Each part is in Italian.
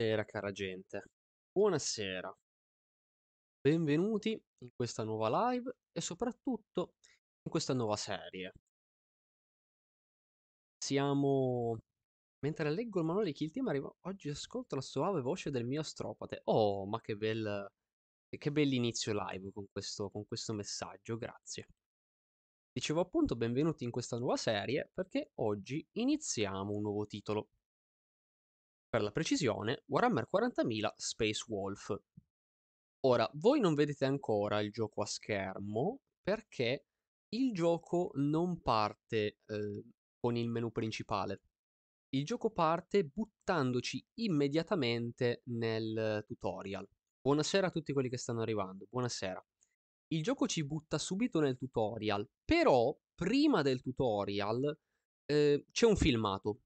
Buonasera cara gente, buonasera, benvenuti in questa nuova live e soprattutto in questa nuova serie. Siamo... Mentre leggo il manuale di Kill Team arrivo... Oggi ascolto la soave voce del mio astropate. Oh, ma che bel inizio live con questo messaggio, grazie. Dicevo appunto benvenuti in questa nuova serie perché oggi iniziamo un nuovo titolo. Per la precisione, Warhammer 40.000 Space Wolf. Ora, voi non vedete ancora il gioco a schermo perché il gioco non parte con il menu principale. Il gioco parte buttandoci immediatamente nel tutorial. Buonasera a tutti quelli che stanno arrivando, buonasera. Il gioco ci butta subito nel tutorial, però prima del tutorial... c'è un filmato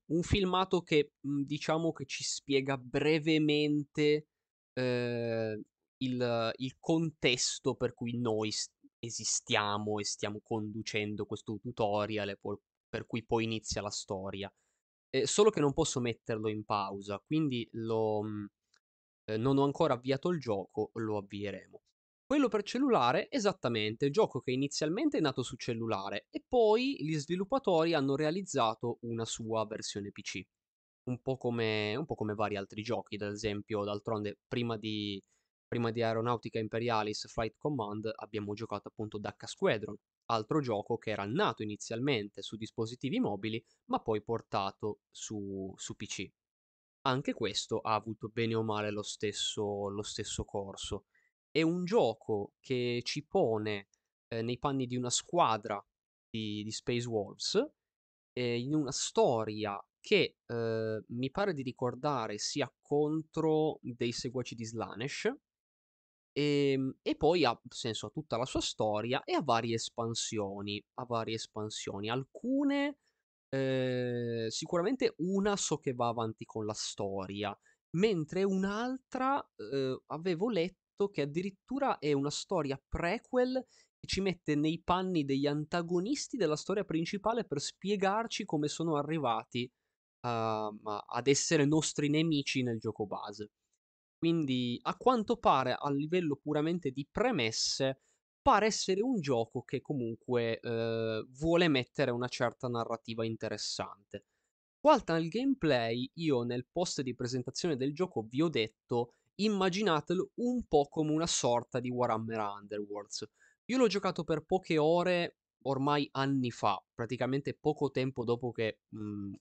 che diciamo che ci spiega brevemente il contesto per cui noi esistiamo e stiamo conducendo questo tutorial e per cui poi inizia la storia. Solo che non posso metterlo in pausa, quindi non ho ancora avviato il gioco, lo avvieremo. Quello per cellulare, esattamente, gioco che inizialmente è nato su cellulare e poi gli sviluppatori hanno realizzato una sua versione PC. Un po' come vari altri giochi, ad esempio, d'altronde, prima di Aeronautica Imperialis Flight Command abbiamo giocato appunto Dawn of Squadron, altro gioco che era nato inizialmente su dispositivi mobili ma poi portato su PC. Anche questo ha avuto bene o male lo stesso corso. È un gioco che ci pone nei panni di una squadra di Space Wolves, in una storia che mi pare di ricordare sia contro dei seguaci di Slaanesh, e poi ha tutta la sua storia e ha varie espansioni. Alcune, sicuramente una so che va avanti con la storia, mentre un'altra avevo letto che addirittura è una storia prequel che ci mette nei panni degli antagonisti della storia principale per spiegarci come sono arrivati ad essere nostri nemici nel gioco base. Quindi a quanto pare a livello puramente di premesse pare essere un gioco che comunque vuole mettere una certa narrativa interessante. Quanto al gameplay, io nel post di presentazione del gioco vi ho detto: immaginatelo un po' come una sorta di Warhammer Underworlds. Io l'ho giocato per poche ore ormai anni fa, praticamente poco tempo dopo che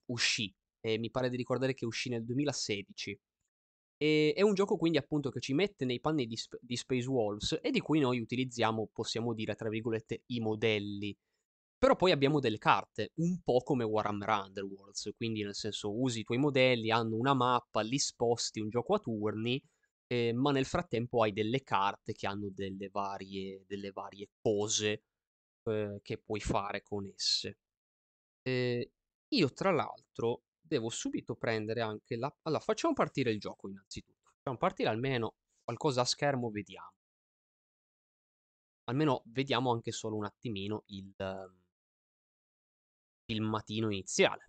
uscì, e mi pare di ricordare che uscì nel 2016. E è un gioco quindi appunto che ci mette nei panni di Space Wolves e di cui noi utilizziamo, possiamo dire tra virgolette, i modelli. Però poi abbiamo delle carte, un po' come Warhammer Underworlds, quindi nel senso usi i tuoi modelli, hanno una mappa, li sposti, un gioco a turni. Ma nel frattempo hai delle carte che hanno delle varie cose che puoi fare con esse. Io tra l'altro devo subito prendere anche la... Allora, facciamo partire il gioco innanzitutto. Facciamo partire almeno qualcosa a schermo, vediamo. Almeno vediamo anche solo un attimino il filmatino iniziale.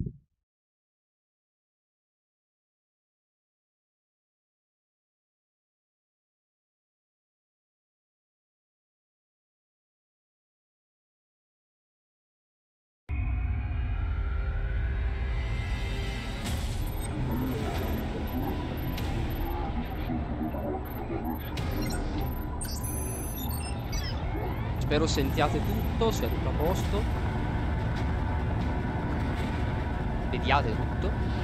Spero sentiate tutto, sia tutto a posto. Vediate tutto.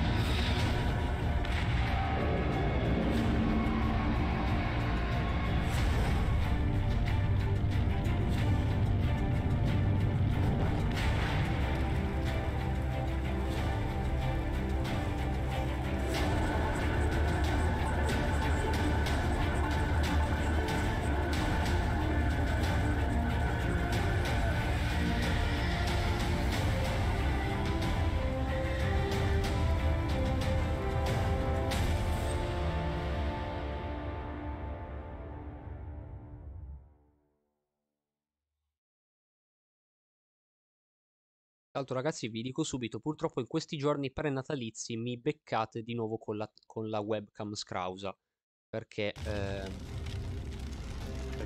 Tra l'altro ragazzi vi dico subito, purtroppo in questi giorni prenatalizi mi beccate di nuovo con la webcam scrausa, perché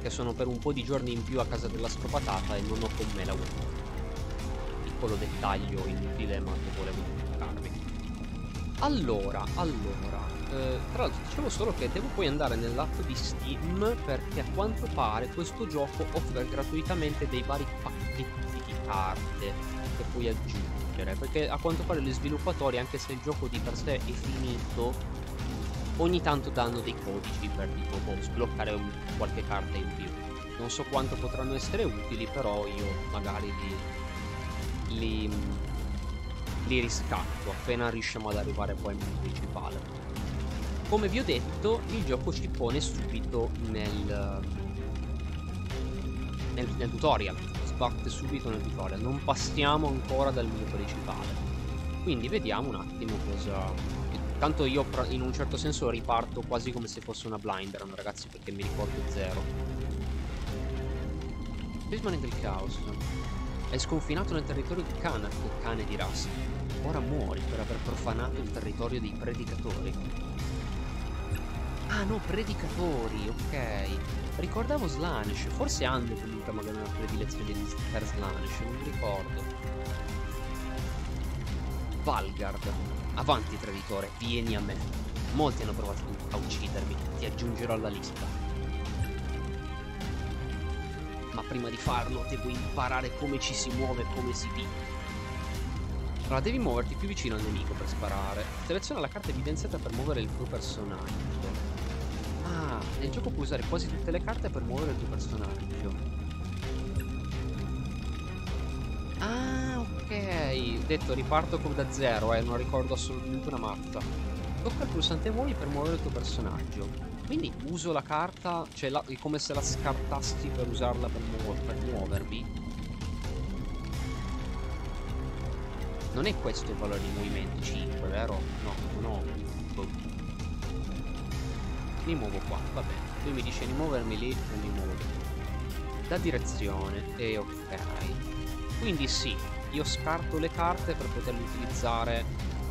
sono per un po' di giorni in più a casa della scopatata e non ho con me la webcam. Piccolo dettaglio inutile ma che volevo mostrarvi. Allora, tra l'altro dicevo solo che devo poi andare nell'app di Steam, perché a quanto pare questo gioco offre gratuitamente dei vari pacchetti di carte che puoi aggiungere, perché a quanto pare gli sviluppatori, anche se il gioco di per sé è finito, ogni tanto danno dei codici per tipo sbloccare qualche carta in più. Non so quanto potranno essere utili, però io magari li riscatto appena riusciamo ad arrivare poi al menu principale. Come vi ho detto, il gioco ci pone subito nel tutorial. Parte subito nel tutorial, non passiamo ancora dal menu principale, quindi vediamo un attimo cosa. Tanto io in un certo senso riparto quasi come se fosse una blind run, ragazzi, perché mi ricordo zero. Spaceman del Caos è sconfinato nel territorio di Kanak, cane di razza. Ora muori per aver profanato il territorio dei predicatori. Ah no, predicatori, ok. Ricordavo Slaanesh, forse hanno comunque magari una predilezione per Slaanesh, non mi ricordo. Valgard, avanti traditore, vieni a me. Molti hanno provato a uccidermi, ti aggiungerò alla lista. Ma prima di farlo devo imparare come ci si muove e come si vive. Allora devi muoverti più vicino al nemico per sparare. Seleziona la carta evidenziata per muovere il tuo personaggio. Ah, nel gioco puoi usare quasi tutte le carte per muovere il tuo personaggio. Ah, ok. Detto, riparto come da zero, non ricordo assolutamente una mazza. Tocca il pulsante muovi per muovere il tuo personaggio. Quindi uso la carta, cioè è come se la scartassi per usarla per muovermi. Non è questo il valore di movimento 5, vero? No. Mi muovo qua, va bene. Lui mi dice di muovermi lì e mi muovo lì. La direzione è ok. Quindi sì, io scarto le carte per poterle utilizzare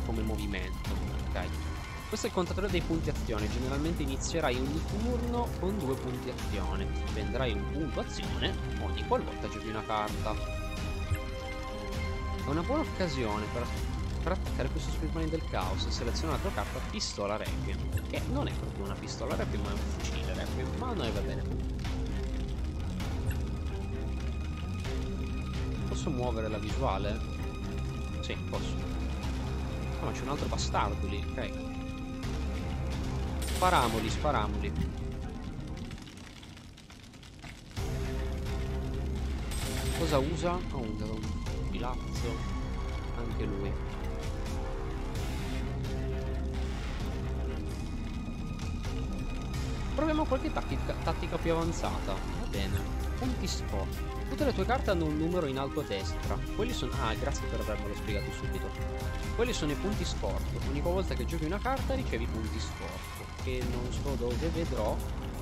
come movimento. Ok. Questo è il contatore dei punti azione. Generalmente inizierai ogni turno con 2 punti azione. Prenderai un punto azione ogni qualvolta giochi una carta. È una buona occasione per attaccare questo Spaceman del Caos. Seleziona la tua carta pistola Requiem, che non è proprio una pistola Requiem ma è un fucile Requiem, ma a noi va bene. Posso muovere la visuale? Sì, posso. Ah, ma c'è un altro bastardo lì, ok. Sparamoli. Cosa usa? Oh, un filazzo. Anche lui. Proviamo qualche tattica più avanzata. Va bene. Punti scopo. Tutte le tue carte hanno un numero in alto a destra. Quelli sono... Ah, grazie per avermelo spiegato subito. Quelli sono i punti scorto. Ogni volta che giochi una carta ricevi punti scorto, che non so dove vedrò,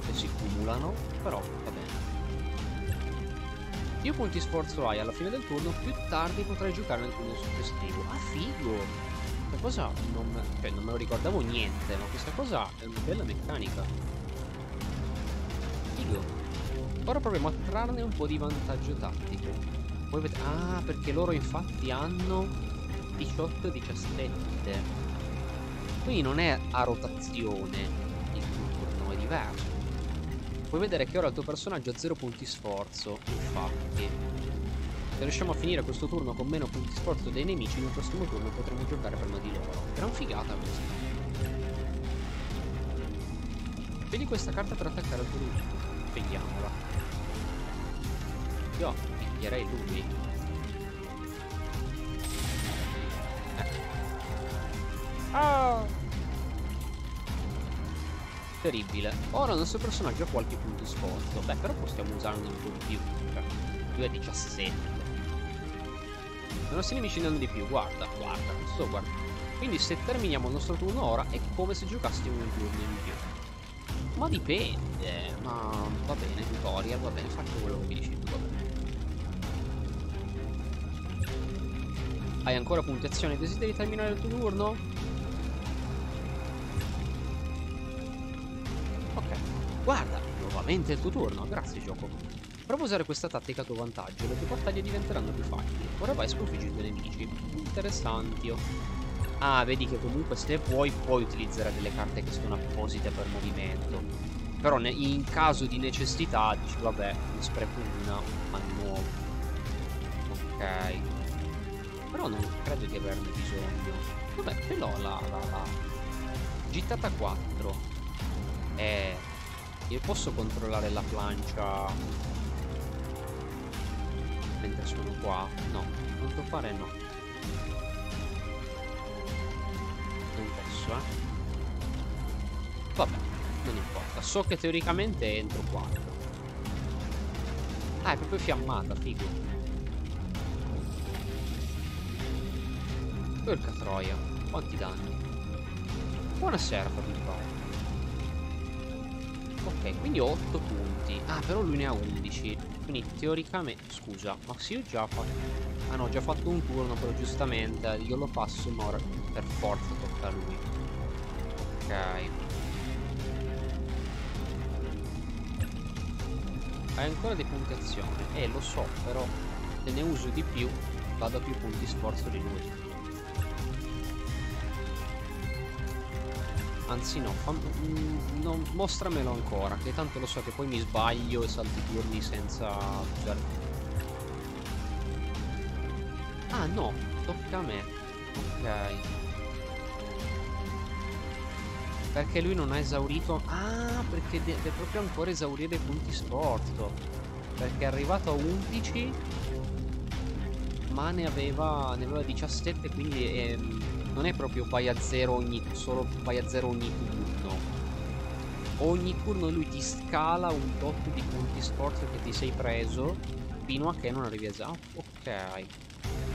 se si cumulano, però va bene. Più punti sforzo hai alla fine del turno, più tardi potrai giocare nel turno successivo. Ah, figo! Questa cosa non me lo ricordavo niente, ma questa cosa è una bella meccanica. Figo. Ora proviamo a trarne un po' di vantaggio tattico. Voi vedete... Ah, perché loro infatti hanno 18 e 17. Quindi non è a rotazione il turno, è diverso. Puoi vedere che ora il tuo personaggio ha 0 punti sforzo, infatti. Se riusciamo a finire questo turno con meno punti sforzo dei nemici, nel prossimo turno potremo giocare prima di loro. Gran figata questa. Vedi questa carta per attaccare il tuo nemico. Vediamola. Io picchierei lui. Oh! Terribile. Ora il nostro personaggio ha qualche punto sforzo. Beh, però possiamo usarne un po' di più. Cioè, 2 a 17. I nostri nemici ne hanno di più. Guarda, questo guarda. Quindi se terminiamo il nostro turno ora è come se giocassimo un turno in più. Ma dipende. Ma va bene, tutorial, va bene, faccio quello che mi dici tu, va bene. Hai ancora punti azione. Desideri terminare il tuo turno? Ok. Guarda, nuovamente il tuo turno. Grazie, gioco. Prova a usare questa tattica a tuo vantaggio. Le tue battaglie diventeranno più facili. Ora vai sconfiggendo i nemici. Interessantio. Ah, vedi che comunque se vuoi puoi utilizzare delle carte che sono apposite per movimento. Però in caso di necessità dici vabbè, ne spreco una a nuovo. Ok. Però non credo di averne bisogno. Vabbè, ce l'ho la gittata 4. Io posso controllare la plancia mentre sono qua? No, quanto fare no. Non posso, Vabbè, non importa. So che teoricamente entro 4. Ah, è proprio fiammata, figo. Porca troia, quanti danni. Buonasera, Fabio. Ok, quindi ho 8 punti. Ah, però lui ne ha 11. Quindi teoricamente... Scusa, ma sì, ho già fatto... Ah no, ho già fatto un turno, però giustamente io lo passo, ma ora per forza tocca a lui. Ok. Hai ancora dei punti azione. Lo so, però se ne uso di più vado a più punti sforzo di lui. Anzi no, mostramelo ancora, che tanto lo so che poi mi sbaglio e salto i turni senza usare. Ah no, tocca a me. Ok. Perché lui non ha esaurito... Ah, perché deve proprio ancora esaurire i punti sforzo. Perché è arrivato a 11, ma ne aveva 17, quindi... non è proprio vai a zero ogni... Solo vai a zero ogni turno. Ogni turno lui ti scala un tot di punti sforzo che ti sei preso fino a che non arrivi a... Ah, ok.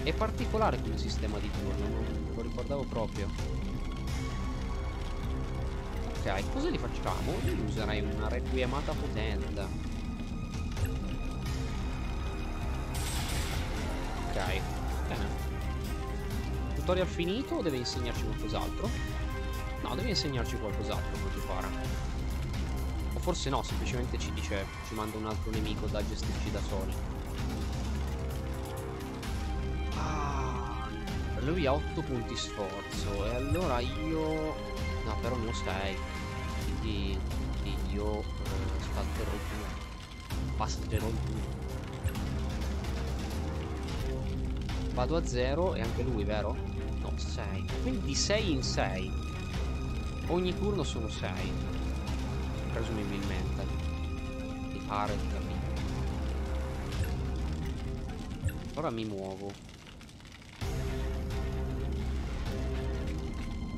È particolare come sistema di turno, non lo ricordavo proprio. Ok, cosa li facciamo? Io userei una requiemata potente. Ok, bene. Tutorial finito o deve insegnarci qualcos'altro? No, deve insegnarci qualcos'altro, come ti pare. O forse no, semplicemente ci dice, ci manda un altro nemico da gestirci da soli. Ah, lui ha 8 punti sforzo e allora io... No, però non lo sai. Quindi io spalterò il turno. Passerò il turno. Vado a 0 e anche lui, vero? No, 6. Quindi di 6 in 6. Ogni turno sono 6. Presumibilmente. Mi pare di capire. Ora mi muovo.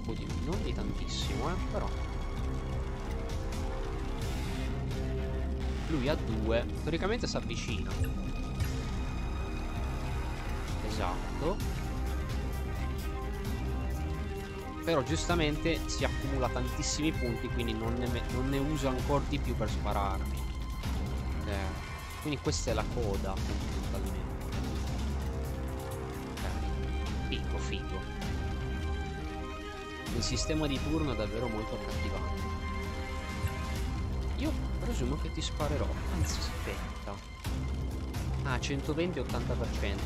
Oddio, non di tantissimo, però. Lui ha 2. Teoricamente si avvicina. Esatto. Però giustamente si accumula tantissimi punti, quindi non ne uso ancora di più per spararmi. Quindi questa è la coda fondamentalmente. Figo, figo. Il sistema di turno è davvero molto accattivante. Io presumo che ti sparerò. Anzi, aspetta. Ah, 120 e 80%,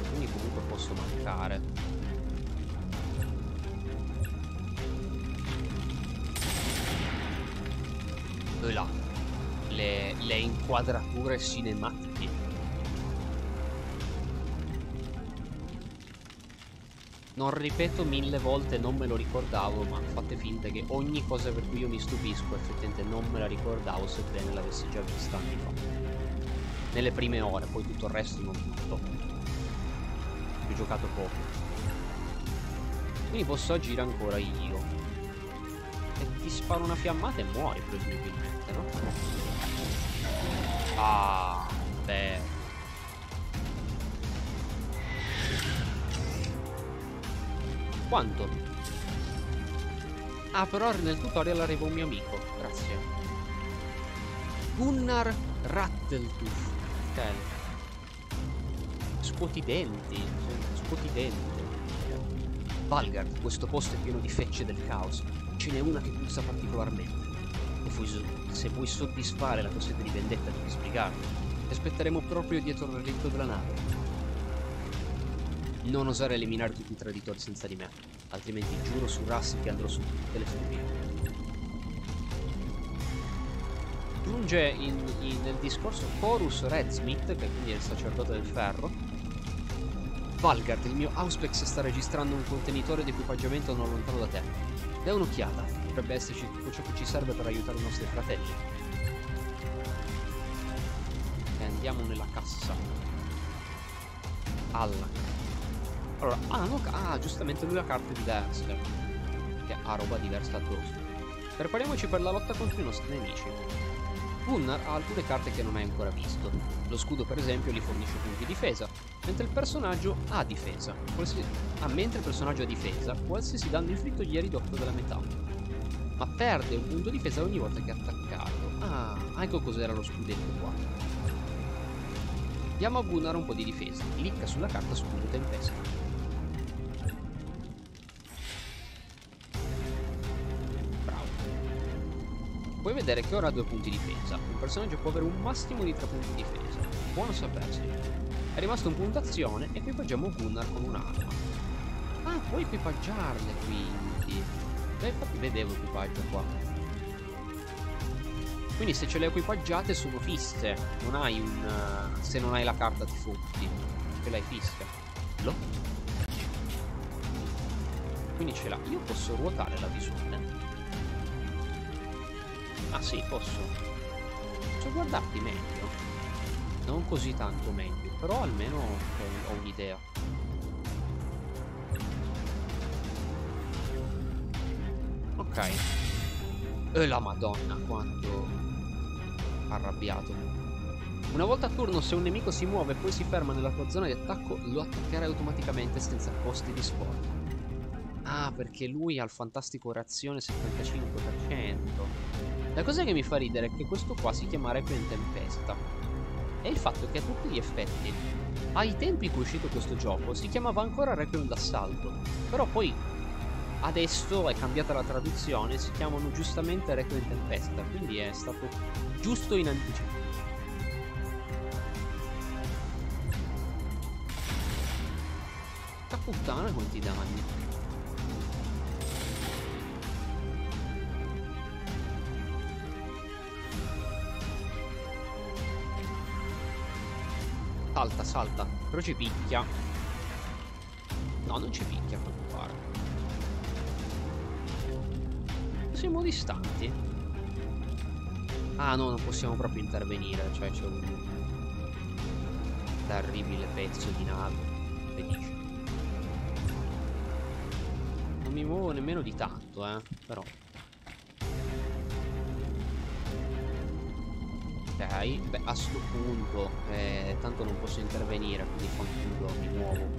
quindi comunque posso mancare. E là, le inquadrature cinematiche. Non ripeto 1000 volte, non me lo ricordavo, ma fate finta che ogni cosa per cui io mi stupisco effettivamente non me la ricordavo, sebbene l'avessi già vista anni fa. Nelle prime ore, poi tutto il resto non tutto. Ho giocato poco. Quindi posso agire ancora io. E ti sparo una fiammata e muori presumibilmente, no? Ah, beh. Quanto? Ah, però nel tutorial arriva un mio amico. Grazie. Gunnar Rattletuff. Scuoti denti. Scuoti denti. Valgard, questo posto è pieno di fecce del caos. Ce n'è una che puzza particolarmente. Se vuoi soddisfare la tua sete di vendetta devi spiegarlo. Ti aspetteremo proprio dietro il relitto della nave. Non osare eliminare tutti i traditori senza di me, altrimenti giuro su Rassi che andrò su tutte le furie. Giunge nel discorso Horus Redsmith, che quindi è il sacerdote del ferro. Valgard, il mio Auspex sta registrando un contenitore di equipaggiamento non lontano da te. Dai un'occhiata, potrebbe esserci tutto ciò che ci serve per aiutare i nostri fratelli. E andiamo nella cassa. Allora, giustamente lui ha carte diverse, che ha roba diversa dal rosso. Prepariamoci per la lotta contro i nostri nemici. Gunnar ha alcune carte che non hai ancora visto. Lo scudo, per esempio, gli fornisce punti di difesa, mentre il personaggio ha difesa. Mentre il personaggio ha difesa, qualsiasi danno inflitto gli è ridotto della metà. Ma perde un punto di difesa ogni volta che è attaccato. Ah, ecco cos'era lo scudetto qua. Diamo a Gunnar un po' di difesa. Clicca sulla carta Scudo Tempesta. Puoi vedere che ora ha 2 punti di difesa. Un personaggio può avere un massimo di 3 punti di difesa. Buono sapersi. È rimasto un punto azione. E equipaggiamo Gunnar con un'arma. Ah, puoi equipaggiarle quindi. Beh, infatti vedevo equipaggio qua. Quindi se ce le equipaggiate sono fisse. Non hai un... se non hai la carta ti fotti. Perché l'hai fissa. Lo. Quindi ce l'ha. Io posso ruotare la visione. Ah sì, posso guardarti meglio. Non così tanto meglio, però almeno ho un'idea. Ok. E la madonna quanto arrabbiato. Una volta a turno, se un nemico si muove e poi si ferma nella tua zona di attacco, lo attaccherai automaticamente senza costi di sforzo. Ah, perché lui ha il fantastico reazione 75%. La cosa che mi fa ridere è che questo qua si chiama Requiem Tempesta. E il fatto che a tutti gli effetti, ai tempi in cui è uscito questo gioco, si chiamava ancora Requiem d'Assalto. Però poi, adesso è cambiata la traduzione, si chiamano giustamente Requiem Tempesta. Quindi è stato giusto in anticipo. Ta puttana quanti danni. Salta, salta. Però ci picchia. No, non ci picchia a quanto pare. Siamo distanti. Ah no, non possiamo proprio intervenire. Cioè c'è un terribile pezzo di nave. Felice. Non mi muovo nemmeno di tanto, però. Beh, a sto punto tanto non posso intervenire, quindi fanculo, mi muovo.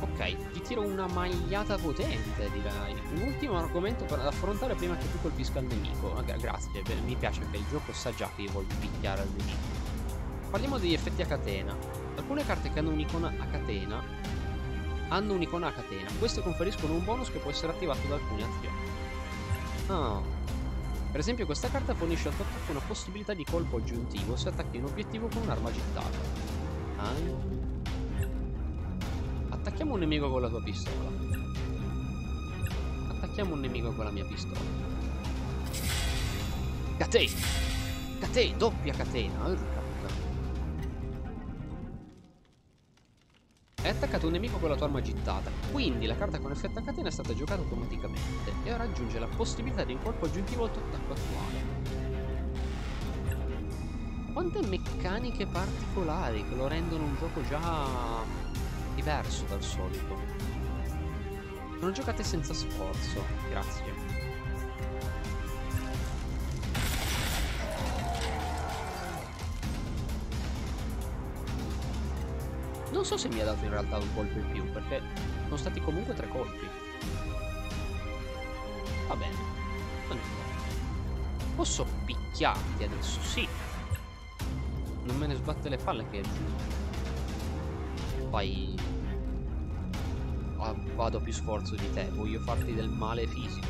Ok, ti tiro una magliata potente, direi. Un ultimo argomento per affrontare prima che tu colpisca il nemico. Grazie, mi piace che il gioco sa già che io voglio picchiare il nemico. Parliamo degli effetti a catena. Alcune carte che hanno un'icona a catena queste conferiscono un bonus che può essere attivato da alcune azioni. Per esempio questa carta fornisce al tuo attacco una possibilità di colpo aggiuntivo se attacchi un obiettivo con un'arma gittata. Attacchiamo un nemico con la tua pistola. Attacchiamo un nemico con la mia pistola. Catena! Catena! Doppia catena! Hai attaccato un nemico con la tua arma gittata, quindi la carta con effetto a catena è stata giocata automaticamente e ora aggiunge la possibilità di un colpo aggiuntivo al tuo attacco attuale. Quante meccaniche particolari che lo rendono un gioco già diverso dal solito. Sono giocate senza sforzo, grazie. Non so se mi ha dato in realtà un colpo in più, perché sono stati comunque 3 colpi. Va bene. Posso picchiarti adesso? Sì. Non me ne sbatte le palle che è giù. Vai. Vado più sforzo di te. Voglio farti del male fisico.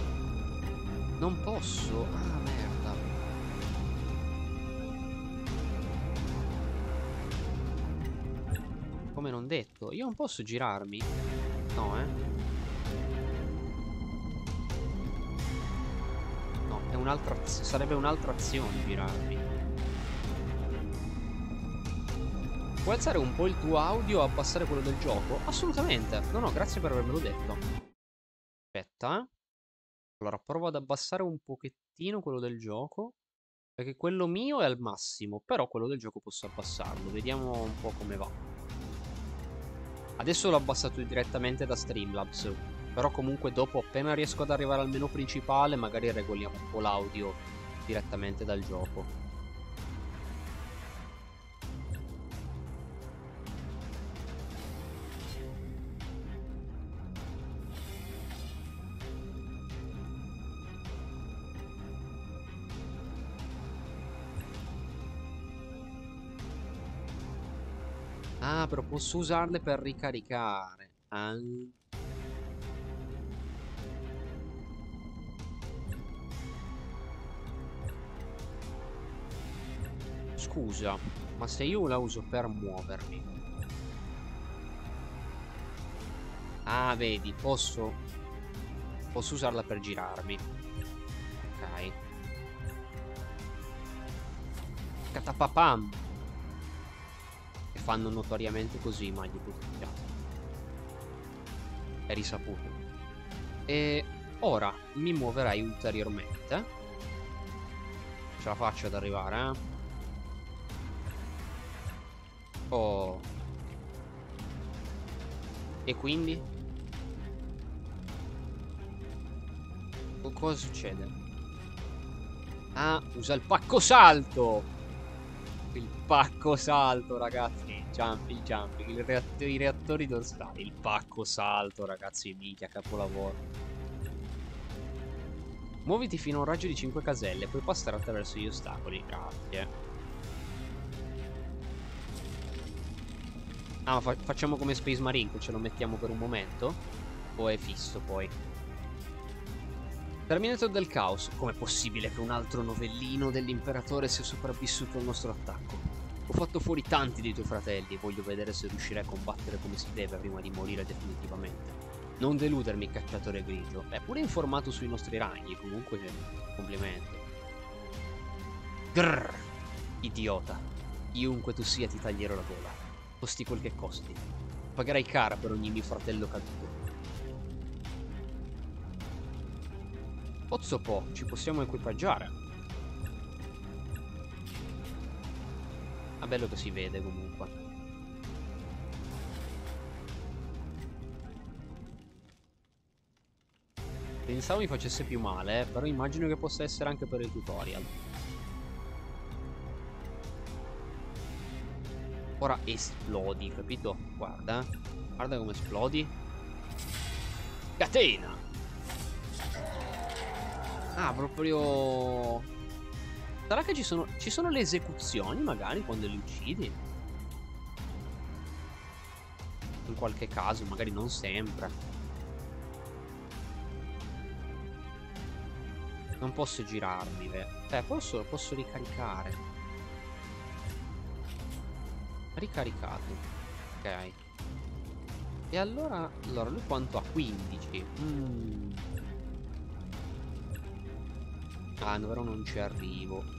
Non posso. Ah, merda. Come non detto. Io non posso girarmi. No, no, è un'altra. Sarebbe un'altra azione girarmi. Puoi alzare un po' il tuo audio o abbassare quello del gioco? Assolutamente. No, no, grazie per avermelo detto. Aspetta. Allora, provo ad abbassare un pochettino quello del gioco. Perché quello mio è al massimo. Però quello del gioco posso abbassarlo. Vediamo un po' come va. Adesso l'ho abbassato direttamente da Streamlabs. Però comunque dopo, appena riesco ad arrivare al menu principale, magari regoliamo un po' l'audio direttamente dal gioco. Ah, però posso usarle per ricaricare. Ah. Scusa, ma se io la uso per muovermi. Ah, vedi, posso usarla per girarmi. Ok. Catapapam. Fanno notoriamente così i maghi tutti. È risaputo. E ora mi muoverai ulteriormente. Ce la faccio ad arrivare, eh? Oh. E quindi? Cosa succede? Ah, usa il pacco salto! Il pacco salto, ragazzi. Il jumping, i reattori dorsali. Il pacco salto, ragazzi. Minchia, capolavoro. Muoviti fino a un raggio di 5 caselle. Puoi passare attraverso gli ostacoli. Grazie. Ah, ma facciamo come Space Marine, che ce lo mettiamo per un momento. O è fisso poi. Terminator del caos. Com'è possibile che un altro novellino dell'imperatore sia sopravvissuto al nostro attacco? Ho fatto fuori tanti dei tuoi fratelli e voglio vedere se riuscirai a combattere come si deve prima di morire definitivamente. Non deludermi, cacciatore grigio. È pure informato sui nostri ragni, comunque complimenti. Grrr, idiota. Chiunque tu sia ti taglierò la gola. Costi quel che costi. Pagherai cara per ogni mio fratello caduto. Pozzo po', ci possiamo equipaggiare. Ah, bello che si vede comunque. Pensavo mi facesse più male, però immagino che possa essere anche per il tutorial. Ora esplodi, capito? Guarda, guarda come esplodi. Catena! Ah, proprio. Sarà che ci sono le esecuzioni magari quando li uccidi? In qualche caso, magari non sempre. Non posso girarmi, beh. Posso ricaricare. Ricaricato. Ok. E allora lui quanto ha? 15. Ah, però non ci arrivo.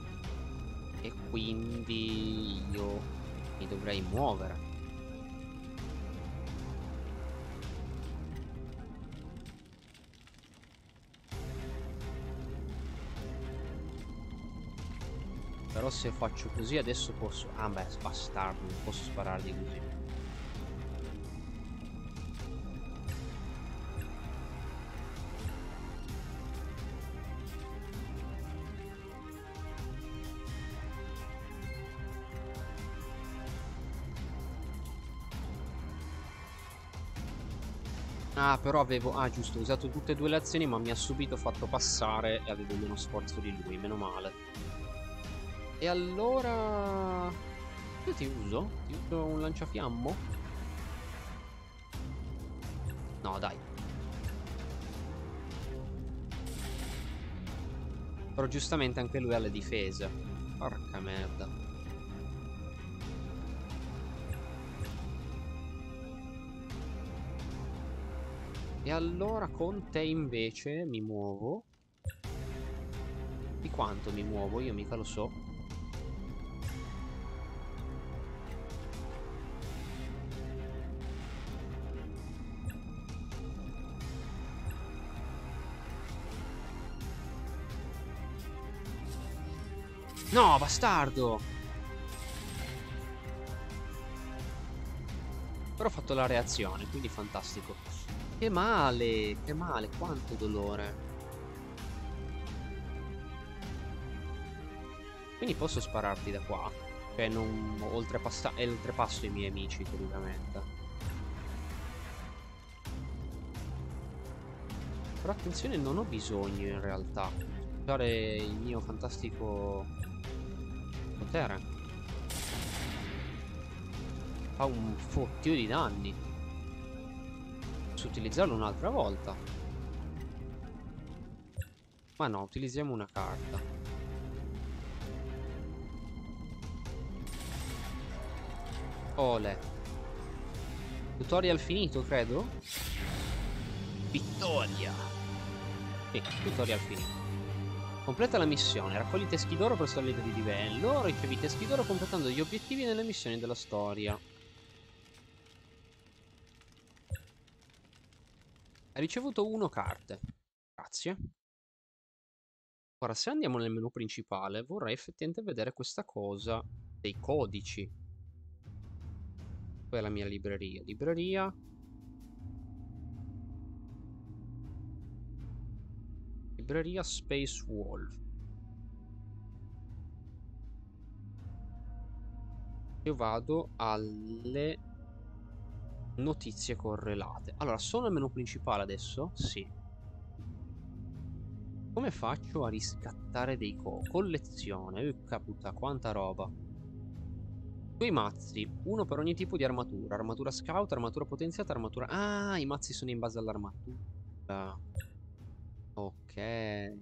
E quindi io mi dovrei muovere. Però se faccio così adesso posso... Ah beh, bastardo, non posso sparargli così. Ah, però avevo... Ah, giusto, ho usato tutte e due le azioni, ma mi ha subito fatto passare e avevo meno sforzo di lui, meno male. E allora... Io ti uso? Ti uso un lanciafiammo? No, dai. Però giustamente anche lui ha le difese. Porca merda. E allora con te invece mi muovo. Di quanto mi muovo? Io mica lo so. No, bastardo! Però ho fatto la reazione, quindi fantastico. Che male, quanto dolore. Quindi posso spararti da qua. Cioè non oltrepasso i miei amici, teoricamente. Però attenzione, non ho bisogno in realtà di usare il mio fantastico... potere. Fa un fottio di danni. Posso utilizzarlo un'altra volta. Ma no, utilizziamo una carta. Ole. Tutorial finito, credo. Vittoria. Sì, tutorial finito. Completa la missione, raccogli teschi d'oro per salire di livello, ricevi teschi d'oro completando gli obiettivi nelle missioni della storia. Hai ricevuto 1 carte. Grazie. Ora se andiamo nel menu principale vorrei effettivamente vedere questa cosa dei codici. Poi è la mia libreria. Libreria. Libreria Space Wolf. Io vado alle notizie correlate. Allora, sono al menu principale adesso? Sì. Come faccio a riscattare dei collezione? Caputa, quanta roba. 2 mazzi, 1 per ogni tipo di armatura. Armatura scout, armatura potenziata, armatura... Ah, i mazzi sono in base all'armatura. Ok.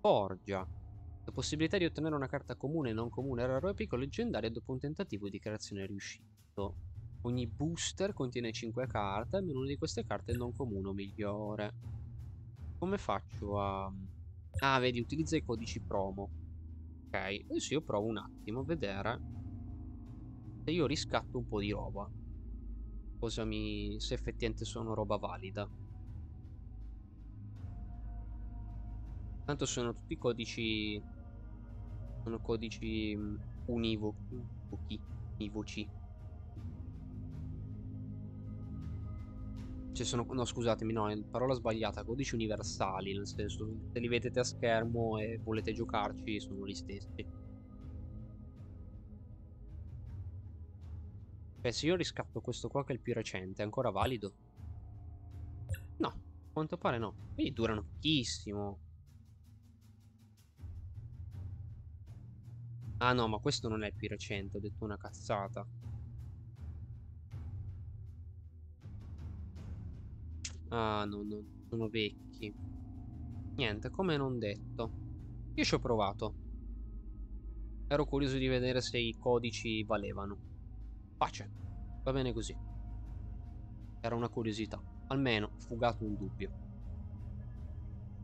Forgia. La possibilità di ottenere una carta comune, non comune, raro, epico, leggendaria dopo un tentativo di creazione riuscito. Ogni booster contiene 5 carte, almeno una di queste carte è non comune o migliore. Come faccio a... Ah, vedi, utilizza i codici promo. Ok, adesso io provo un attimo a vedere se io riscatto un po' di roba. Cosa mi... se effettivamente sono roba valida. Tanto sono tutti codici. Sono codici univoci. Cioè sono. No, scusatemi, no, è parola sbagliata. Codici universali. Nel senso, se li vedete a schermo e volete giocarci, sono gli stessi. Beh, se io riscatto questo qua, che è il più recente, è ancora valido? No, a quanto pare no. Quindi durano pochissimo. Ah no, ma questo non è il più recente, ho detto una cazzata. Ah no, no, sono vecchi. Niente, come non detto. Io ci ho provato. Ero curioso di vedere se i codici valevano. Pace, va bene così. Era una curiosità, almeno fugato un dubbio.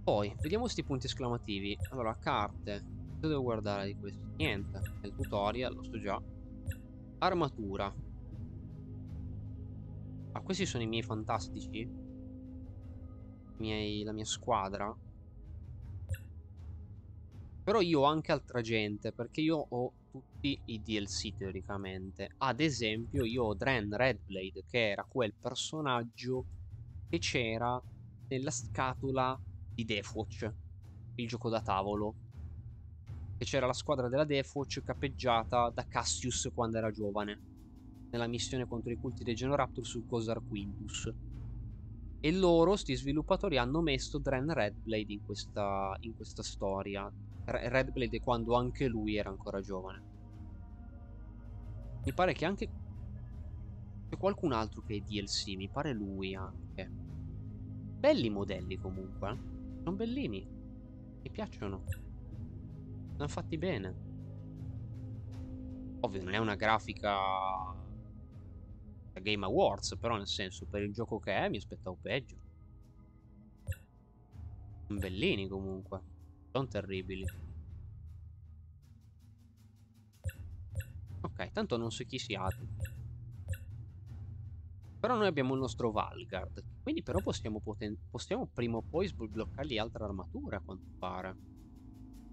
Poi, vediamo sti punti esclamativi. Allora, carte... devo guardare di questo? Niente. Nel tutorial lo so già. Armatura. Ah, questi sono i miei fantastici? La mia squadra. Però io ho anche altra gente, perché io ho tutti i DLC teoricamente. Ad esempio io ho Dren Redblade, che era quel personaggio che c'era nella scatola di Death Watch, il gioco da tavolo. C'era la squadra della Death Watch capeggiata da Cassius quando era giovane nella missione contro i culti dei Genoraptor sul Cosar Quintus, e loro, sti sviluppatori, hanno messo Dren Redblade in questa storia. Redblade è quando anche lui era ancora giovane. Mi pare che anche c'è qualcun altro che è DLC, mi pare lui anche. Belli modelli comunque, sono bellini, mi piacciono, sono fatti bene. Ovvio non è una grafica Game Awards, però nel senso, per il gioco che è mi aspettavo peggio. Sono bellini comunque, non terribili. Ok, tanto non so chi siate. Però noi abbiamo il nostro Valgard, quindi però possiamo prima o poi sbloccargli altre armature, a quanto pare.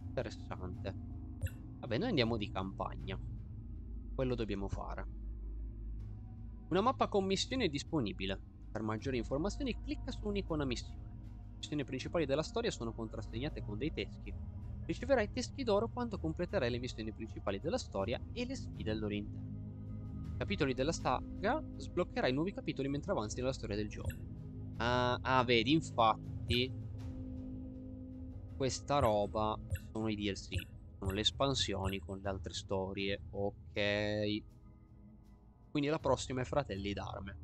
Interessante. Vabbè, noi andiamo di campagna, quello dobbiamo fare. Una mappa con missioni è disponibile. Per maggiori informazioni clicca su un'icona missione. Le missioni principali della storia sono contrassegnate con dei teschi. Riceverai teschi d'oro quando completerai le missioni principali della storia e le sfide al loro interno. Capitoli della saga, sbloccherai nuovi capitoli mentre avanzi nella storia del gioco. Ah, vedi, infatti questa roba sono i DLC, sono le espansioni con le altre storie. Ok. Quindi la prossima è Fratelli d'Arme.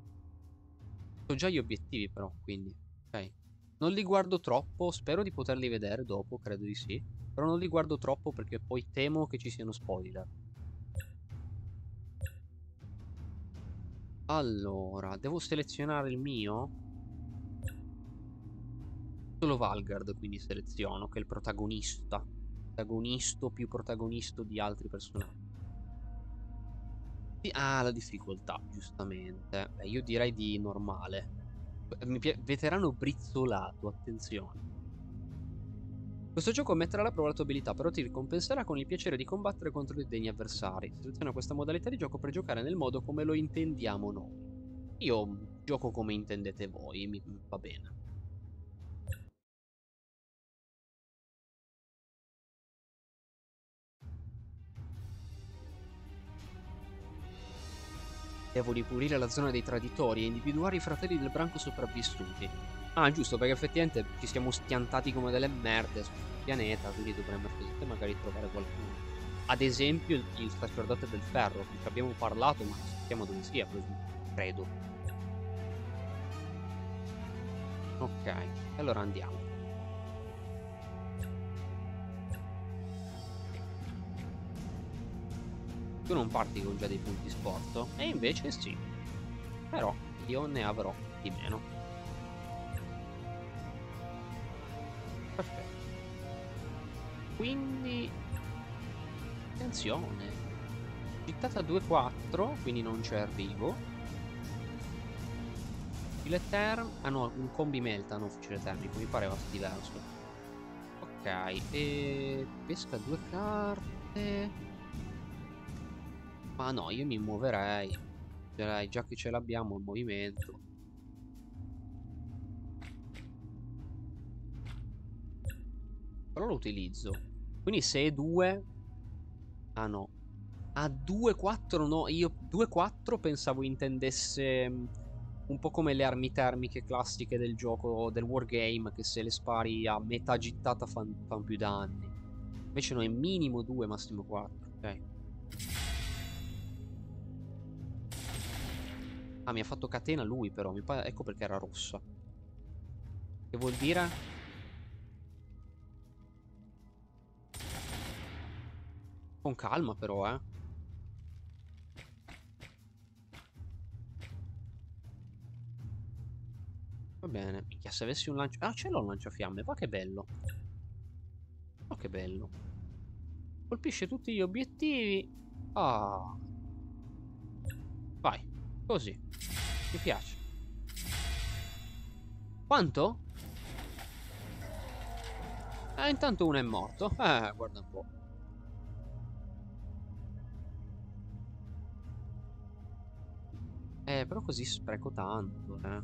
Ho già gli obiettivi però, quindi ok. Non li guardo troppo, spero di poterli vedere dopo, credo di sì. Però non li guardo troppo perché poi temo che ci siano spoiler. Allora, devo selezionare il mio? Solo Valgard, quindi seleziono, che è il protagonista. Protagonisto più protagonisto di altri personaggi. Ah, la difficoltà, giustamente. Beh, io direi di normale. Veterano brizzolato, attenzione. Questo gioco metterà alla prova la tua abilità, però ti ricompenserà con il piacere di combattere contro dei degni avversari. Seleziona questa modalità di gioco per giocare nel modo come lo intendiamo noi. Io gioco come intendete voi, mi va bene. Devo ripulire la zona dei traditori e individuare i fratelli del branco sopravvissuti. Ah, giusto, perché effettivamente ci siamo schiantati come delle merde sul pianeta, quindi dovremmo magari trovare qualcuno. Ad esempio il sacerdote del ferro, che ci abbiamo parlato, ma non sappiamo dove sia, credo. Ok, allora andiamo. Tu non parti con già dei punti sport? E invece sì. Però io ne avrò di meno. Perfetto. Quindi attenzione. Gittata 2-4, quindi non c'è arrivo. Filetern. Ah no, un combi melta, non fucile termico, mi pareva diverso. Ok, e pesca due carte. Ma no, io mi muoverei. Già che ce l'abbiamo il movimento. Però lo utilizzo. Quindi se è 2. Ah no. A 2-4 no. Io 2-4 pensavo intendesse un po' come le armi termiche classiche del gioco, del wargame, che se le spari a metà gittata fan più danni. Invece no, è minimo 2, massimo 4. Ok. Ah, mi ha fatto catena lui però, mi pare, ecco perché era rossa. Che vuol dire? Con calma però, eh. Va bene, minchia, se avessi un lancio... Ah, ce l'ho un lanciafiamme, va che bello. Ma che bello. Colpisce tutti gli obiettivi. Ah. Vai. Così. Mi piace. Quanto? Intanto uno è morto. Guarda un po'. Però così spreco tanto, eh.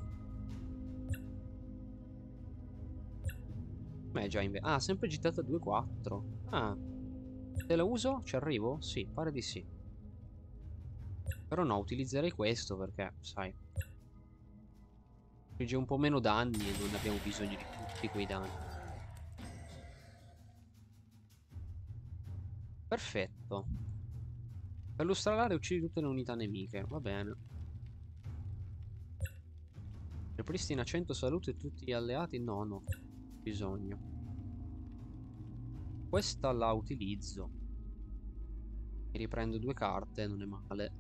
Ma è già invece... Ah, sempre gittata 2-4. Ah. Se la uso? Ci arrivo? Sì, pare di sì. Però no, utilizzerei questo perché, sai, infligge un po' meno danni e non abbiamo bisogno di tutti quei danni. Perfetto. Per lustrare uccidi tutte le unità nemiche. Va bene. Ripristina 100 salute tutti gli alleati. No, no. Bisogno. Questa la utilizzo. Mi riprendo due carte, non è male.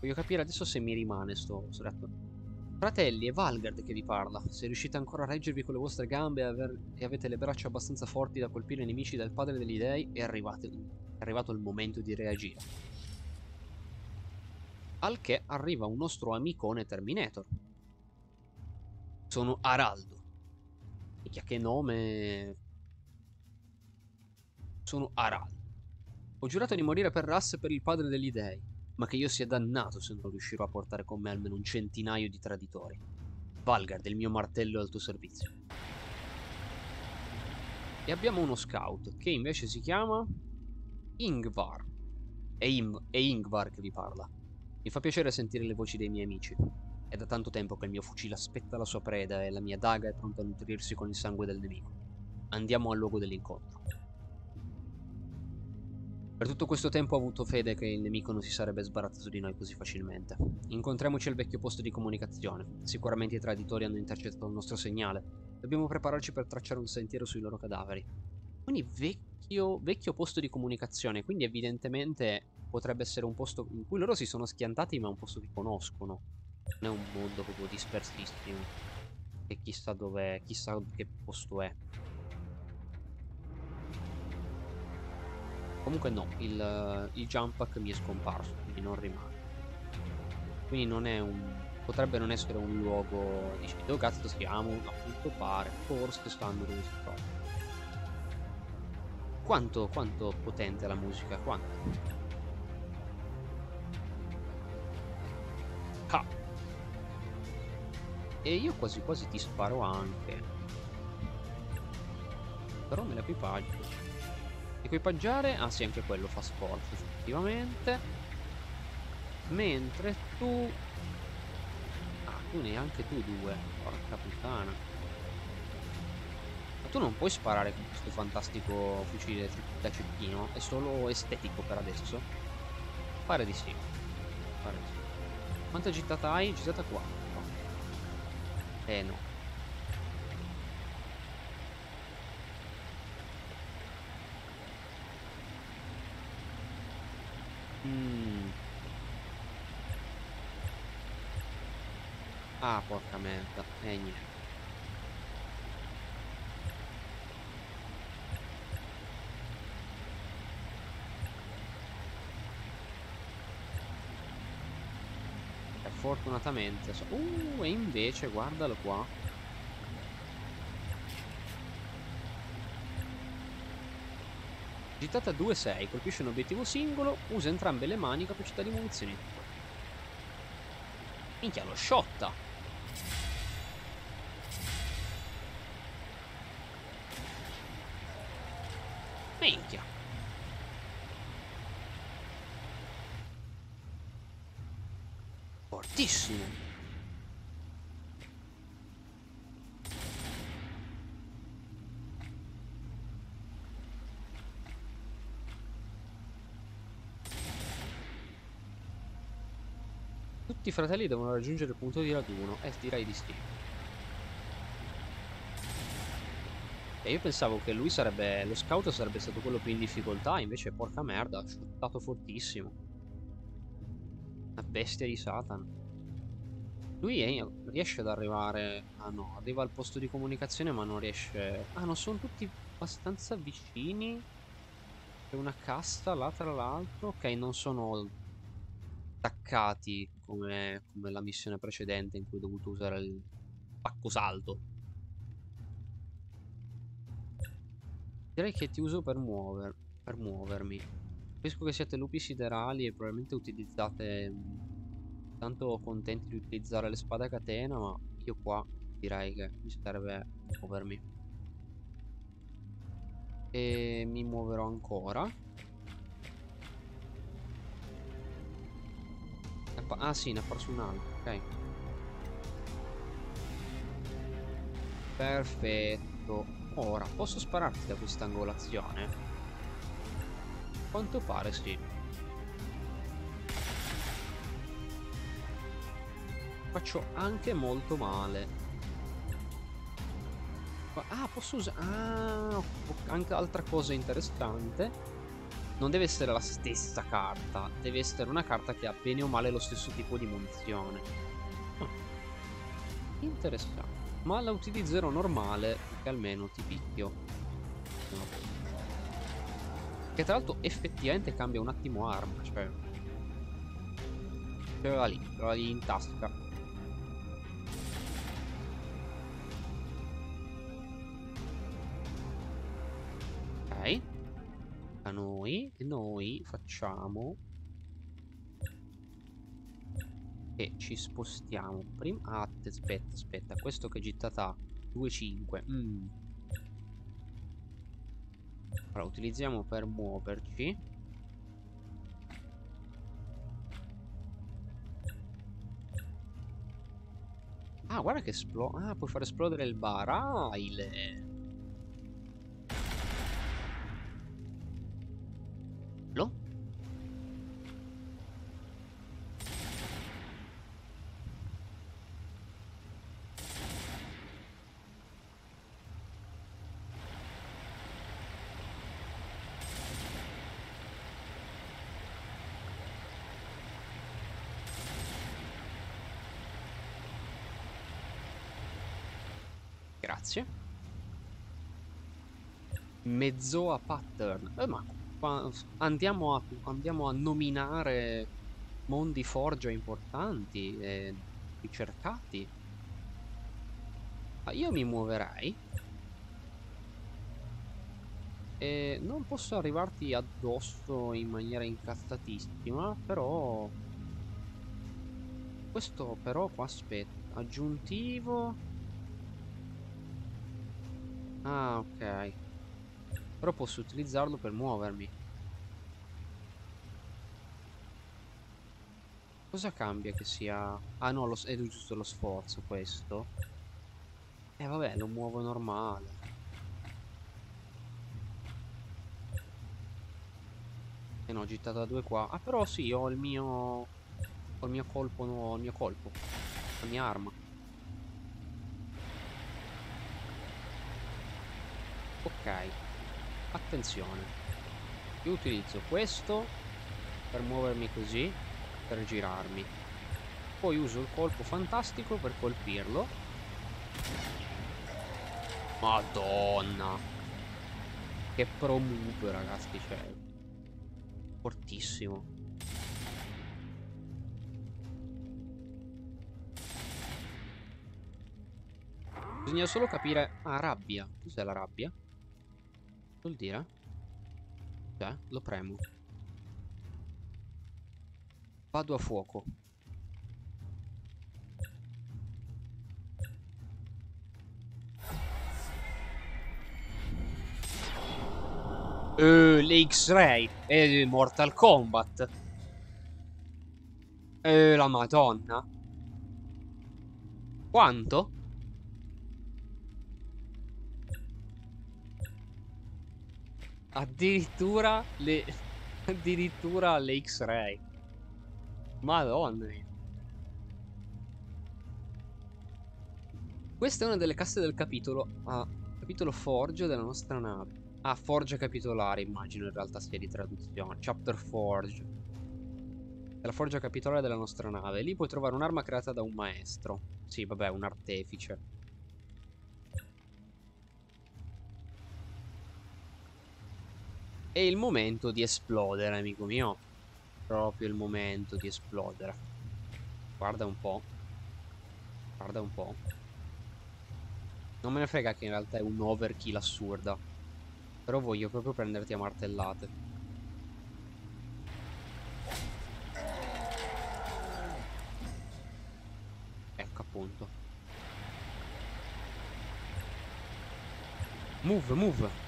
Voglio capire adesso se mi rimane sto ratto. Fratelli, è Valgard che vi parla. Se riuscite ancora a reggervi con le vostre gambe e avete le braccia abbastanza forti da colpire i nemici del padre degli dei, è arrivato il momento di reagire. Al che arriva un nostro amicone Terminator. Sono Araldo. Minchia, che nome. Sono Araldo. Ho giurato di morire per Ras e per il padre degli dei, ma che io sia dannato se non riuscirò a portare con me almeno un centinaio di traditori. Valgard, il mio martello è al tuo servizio. E abbiamo uno scout, che invece si chiama Ingvar. È Ingvar che vi parla. Mi fa piacere sentire le voci dei miei amici. È da tanto tempo che il mio fucile aspetta la sua preda e la mia daga è pronta a nutrirsi con il sangue del nemico. Andiamo al luogo dell'incontro. Per tutto questo tempo ho avuto fede che il nemico non si sarebbe sbarazzato di noi così facilmente. Incontriamoci al vecchio posto di comunicazione. Sicuramente i traditori hanno intercettato il nostro segnale. Dobbiamo prepararci per tracciare un sentiero sui loro cadaveri. Quindi vecchio posto di comunicazione. Quindi evidentemente potrebbe essere un posto in cui loro si sono schiantati, ma è un posto che conoscono. Non è un mondo proprio dispersissimo. E chissà dov'è, chissà che posto è. Comunque no, il jump pack mi è scomparso, quindi non rimane. Quindi non è un... potrebbe non essere un luogo... dici, dove cazzo siamo? No, appunto pare, forse stanno dove si trova. Quanto potente è la musica, quanto? Ah! E io quasi quasi ti sparo anche. Però me l'equipaggio. Equipaggiare, ah sì, anche quello fa sforzo effettivamente. Mentre tu, ah, tu neanche tu due, porca puttana. Ma tu non puoi sparare con questo fantastico fucile da cecchino, è solo estetico per adesso. Pare di sì. Pare di sì. Quanta gittata hai? Gittata 4. Eh no. Ah, porca merda. E niente. E fortunatamente so... e invece guardalo qua. Gittata 2-6, colpisce un obiettivo singolo, usa entrambe le mani, capacità di munizioni. Minchia, lo sciotta! Minchia! Fortissimo! I fratelli devono raggiungere il punto di raduno, direi di sì. E io pensavo che lui sarebbe, lo scout sarebbe stato quello più in difficoltà, invece porca merda, ha shootato fortissimo. La bestia di Satana. Lui riesce ad arrivare, ah no, arriva al posto di comunicazione ma non riesce, ah non sono tutti abbastanza vicini. C'è una casta là tra l'altro, ok, non sono attaccati come la missione precedente in cui ho dovuto usare il pacco salto. Direi che ti uso per muovermi. Capisco che siete lupi siderali e probabilmente utilizzate, tanto contenti di utilizzare le spade a catena, ma io qua direi che mi serve muovermi. E mi muoverò ancora. Ah sì, ne ha perso un altro, ok. Perfetto. Ora posso spararti da questa angolazione? Quanto pare sì. Faccio anche molto male. Ah, posso usare... Ah, anche altra cosa interessante. Non deve essere la stessa carta. Deve essere una carta che ha bene o male lo stesso tipo di munizione. Interessante. Ma la utilizzerò normale, perché almeno ti picchio. Che tra l'altro effettivamente cambia un attimo arma. Cioè... C'era lì in tasca. Noi facciamo che ci spostiamo prima. Ah, aspetta, questo che è gittata 2-5. Allora, utilizziamo per muoverci. Ah, guarda che esplode. Ah, puoi far esplodere il barile. Grazie. Mezzoa pattern. Ma andiamo a nominare mondi forgia importanti e ricercati. Ma io mi muoverei. E non posso arrivarti addosso in maniera incazzatissima, però... Questo però qua aspetta. Aggiuntivo... Ah, ok. Però posso utilizzarlo per muovermi. Cosa cambia che sia... Ah no, è giusto lo sforzo questo. Vabbè, lo muovo normale. E no, gittata 2 qua. Ah, però sì, ho il mio... Ho il mio colpo, no, il mio colpo. La mia arma. Ok, attenzione. Io utilizzo questo per muovermi così, per girarmi. Poi uso il colpo fantastico per colpirlo. Madonna! Che pro move, ragazzi, cioè. Fortissimo. Bisogna solo capire... Ah, rabbia. Cos'è la rabbia? Vuol dire? Cioè, lo premo. Vado a fuoco. Le X-Ray. E Mortal Kombat. La Madonna. Quanto? Addirittura le... Addirittura le X-Ray. Madonna. Questa è una delle casse del capitolo. Ah, capitolo Forge della nostra nave. Ah, Forge capitolare, immagino in realtà sia di traduzione. Chapter Forge. È la forgia capitolare della nostra nave. Lì puoi trovare un'arma creata da un maestro. Sì, vabbè, un artefice. È il momento di esplodere, amico mio. Proprio il momento di esplodere. Guarda un po'. Guarda un po'. Non me ne frega che in realtà è un overkill assurda. Però voglio proprio prenderti a martellate. Ecco appunto. Move, move.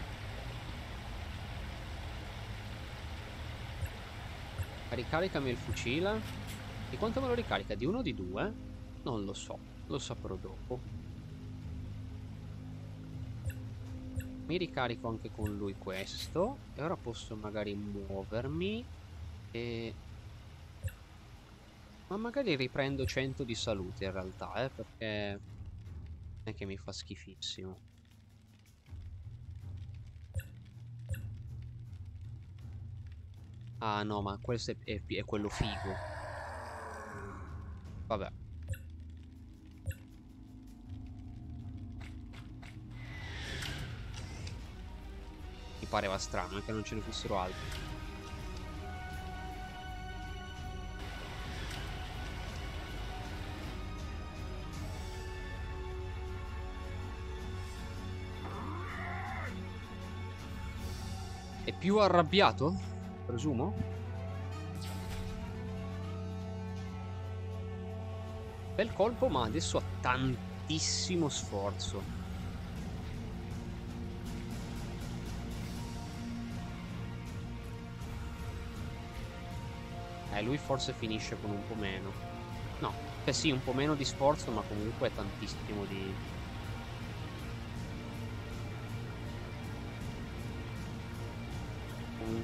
Ricaricami il fucile. Di quanto me lo ricarica? Di uno o di due? Non lo so. Lo saprò dopo. Mi ricarico anche con lui questo. E ora posso magari muovermi e... ma magari riprendo 100 di salute in realtà, perché non è che mi fa schifissimo. Ah no, ma questo è quello figo. Vabbè. Mi pareva strano che non ce ne fossero altri. È più arrabbiato? Presumo? Bel colpo, ma adesso ha tantissimo sforzo. Lui forse finisce con un po' meno. No, eh sì, un po' meno di sforzo, ma comunque è tantissimo di...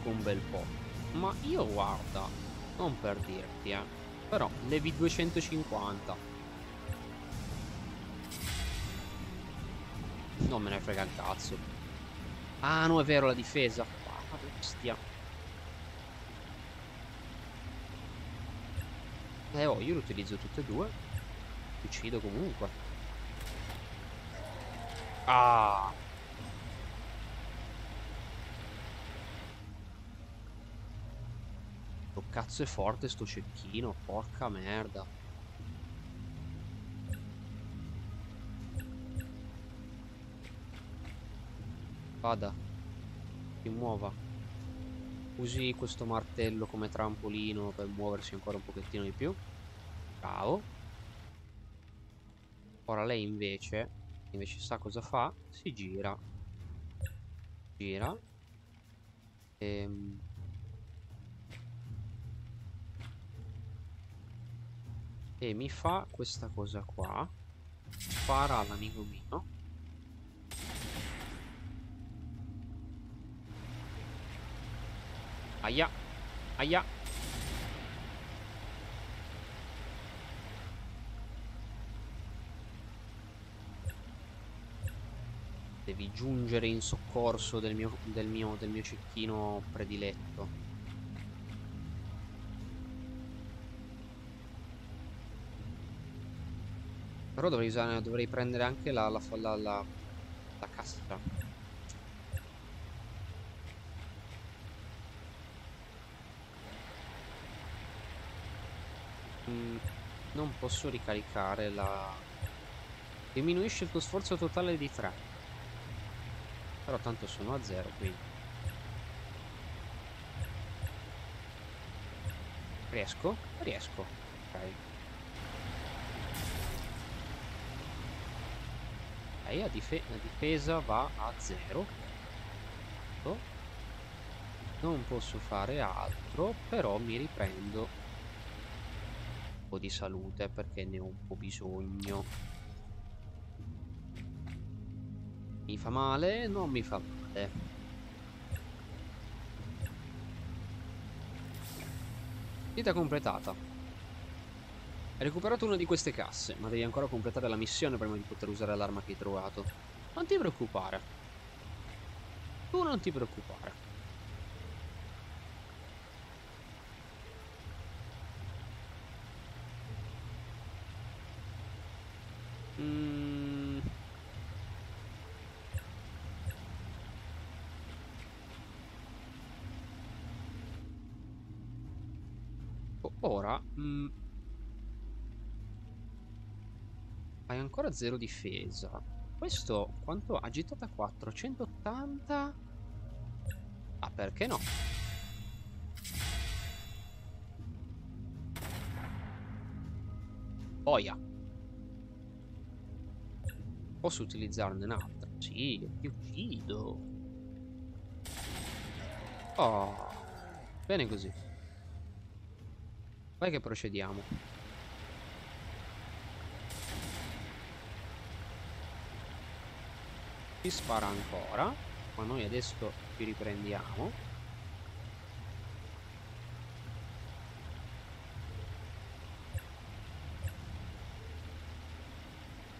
un bel po'. Ma io guarda, non per dirti, però levi 250. Non me ne frega il cazzo. Ah no, è vero, la difesa. Ah, bestia. Oh, io lo utilizzo tutte e due. Uccido comunque. Ah. Cazzo è forte sto cecchino, porca merda. Vada, si muova. Usi questo martello come trampolino per muoversi ancora un pochettino di più. Bravo. Ora lei invece sa cosa fa? Si gira. Gira. E mi fa questa cosa qua. Spara all'amico mio. Aia. Aia. Devi giungere in soccorso del mio cecchino prediletto. Però dovrei prendere anche la cassa. Non posso ricaricare la... Diminuisce il tuo sforzo totale di 3. Però tanto sono a 0, quindi... Riesco? Riesco. Ok. La difesa va a 0. Non posso fare altro, però mi riprendo un po' di salute perché ne ho un po' bisogno. Mi fa male? Non mi fa male. Vita completata. Hai recuperato una di queste casse, ma devi ancora completare la missione prima di poter usare l'arma che hai trovato. Non ti preoccupare. Tu non ti preoccupare. Ora... Hai ancora 0 difesa. Questo quanto ha? Agitata 4, 180. Ah, perché no? Boia. Posso utilizzarne un'altra? Sì, ti uccido. Oh, bene così. Vai che procediamo. Spara ancora. qua. Noi adesso ci riprendiamo.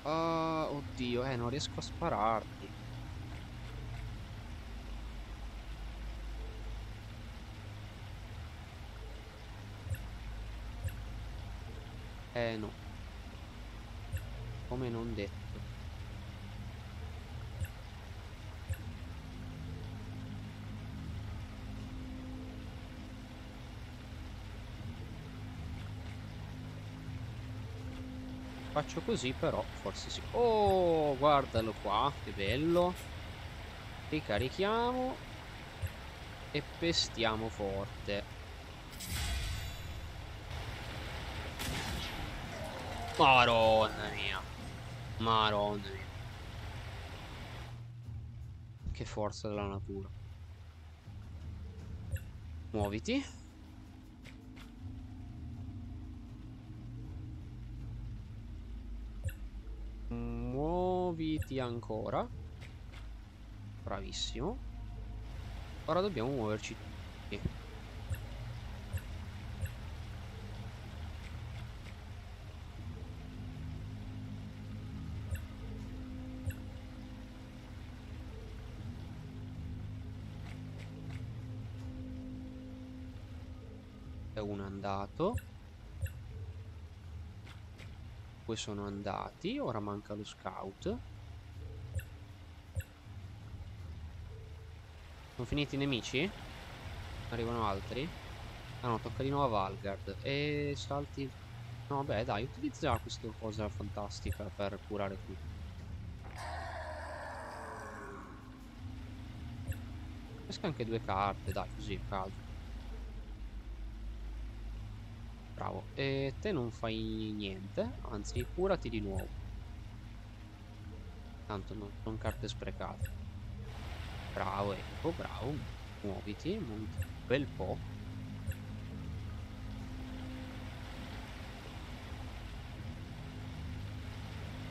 Oddio, non riesco a spararti. No, come non detto. Faccio così, però forse sì. Oh, guardalo qua, che bello. Ricarichiamo e pestiamo forte. Maronna mia, maronna mia, che forza della natura. Muoviti. Muoviti ancora. Bravissimo. Ora dobbiamo muoverci tutti. È uno andato. Poi sono andati, ora manca lo scout. Sono finiti i nemici? Arrivano altri? Ah no, tocca di nuovo a Valgard. E salti... No, beh, dai, utilizza questa cosa fantastica per curare qui. Pesca anche due carte, dai, così, caldo. Bravo, e te non fai niente, anzi curati di nuovo. Tanto non carte sprecate. Bravo, ecco, bravo. Muoviti, muoviti un bel po'.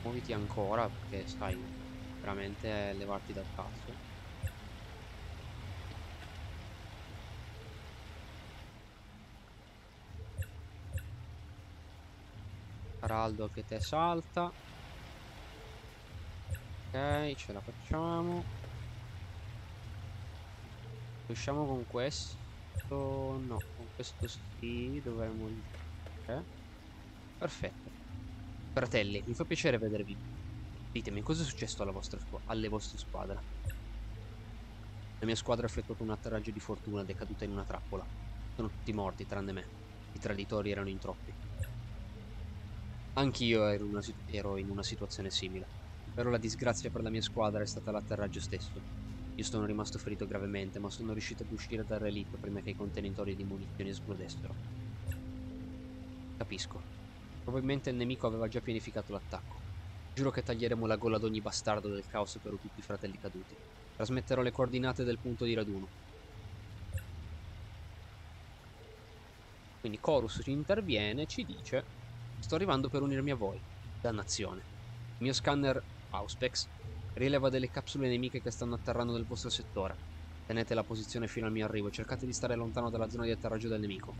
Muoviti ancora perché sai veramente levarti dal cazzo. Araldo, che te salta. Ok, ce la facciamo. Riusciamo con questo? No, con questo sì, dovremmo... Ok, perfetto. Fratelli, mi fa piacere vedervi. Ditemi, cosa è successo alla vostra alle vostre squadre? La mia squadra ha effettuato un atterraggio di fortuna ed è caduta in una trappola. Sono tutti morti, tranne me. I traditori erano in troppi. Anch'io ero in una situazione simile, però la disgrazia per la mia squadra è stata l'atterraggio stesso. Io sono rimasto ferito gravemente, ma sono riuscito ad uscire dal relitto prima che i contenitori di munizioni esplodessero. Capisco. Probabilmente il nemico aveva già pianificato l'attacco. Giuro che taglieremo la gola ad ogni bastardo del caos per tutti i fratelli caduti. Trasmetterò le coordinate del punto di raduno. Quindi Corus ci interviene, ci dice... Sto arrivando per unirmi a voi. Dannazione. Il mio scanner Auspex rileva delle capsule nemiche che stanno atterrando nel vostro settore. Tenete la posizione fino al mio arrivo e cercate di stare lontano dalla zona di atterraggio del nemico.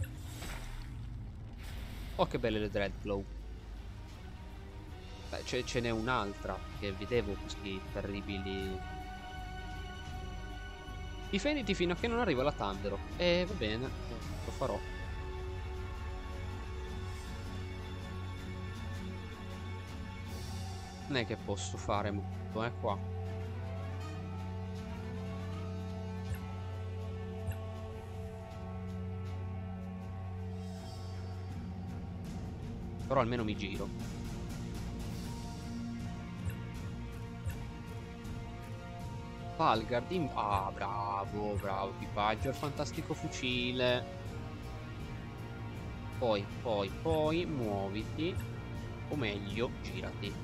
Oh, che belle le Dreadblade. Beh, ce n'è un'altra che vedevo, questi terribili. Difenditi fino a che non arriva la Thunder. Va bene, lo farò. Non è che posso fare molto, qua. Però almeno mi giro. Valgard in... Ah, bravo, bravo, equipaggio, il fantastico fucile. Poi, muoviti. O meglio, girati.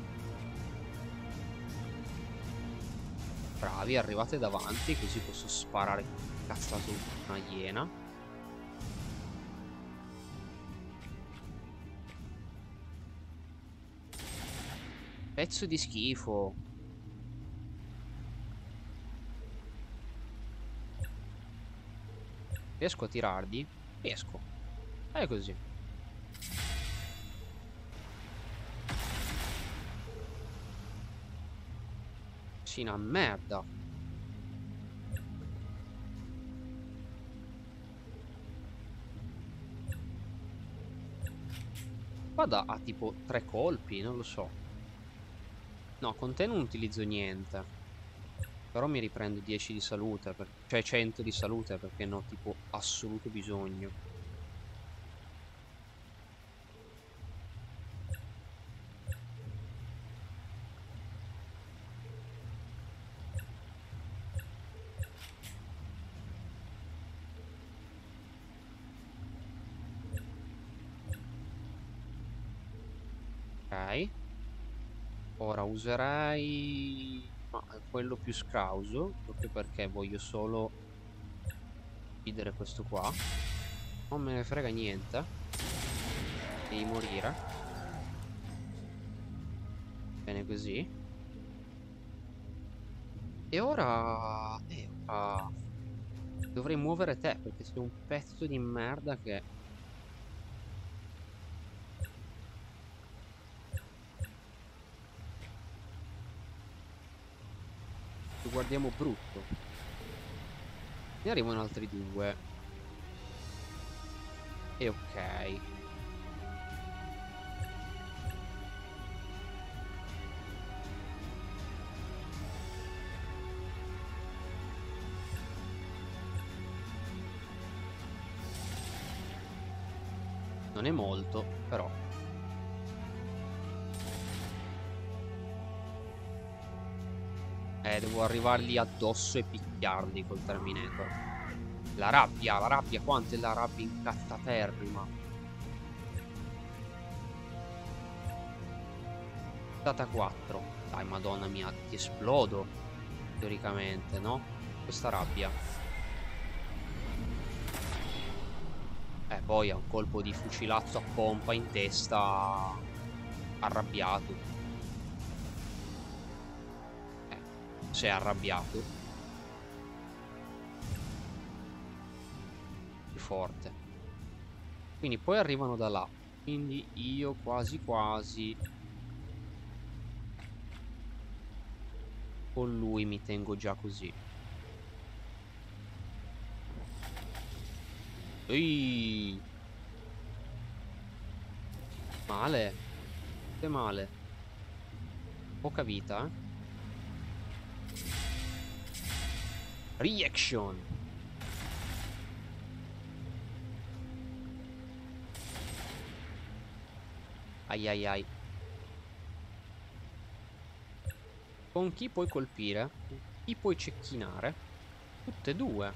Bravi, arrivate davanti, così posso sparare cazzato una iena. Pezzo di schifo. Riesco a tirarli? Riesco. È così. Sì, una merda. Vada a tipo 3 colpi, non lo so. No, con te non utilizzo niente. Però mi riprendo 10 di salute, cioè 100 di salute, perché ne ho tipo assoluto bisogno. Ok. Ora userei quello più scrauso, proprio perché voglio solo uccidere questo qua. Non me ne frega niente. Devi morire. Bene così. E ora dovrei muovere te, perché sei un pezzo di merda che... Guardiamo brutto. Ne arrivano altri 2. E ok. Non è molto, però. Devo arrivargli addosso e picchiarli col Terminator. La rabbia, quanto è la rabbia incattaferrima. Stata 4. Dai, madonna mia, ti esplodo. Teoricamente, no? Questa rabbia. Poi ha un colpo di fucilazzo a pompa in testa. Arrabbiato. Si è arrabbiato. Più forte. Quindi poi arrivano da là. Quindi io quasi quasi con lui mi tengo già così. Ehi. Male. Che male. Poca vita, eh. Reaction. Ai ai ai. Con chi puoi colpire? Con chi puoi cecchinare? Tutte e 2.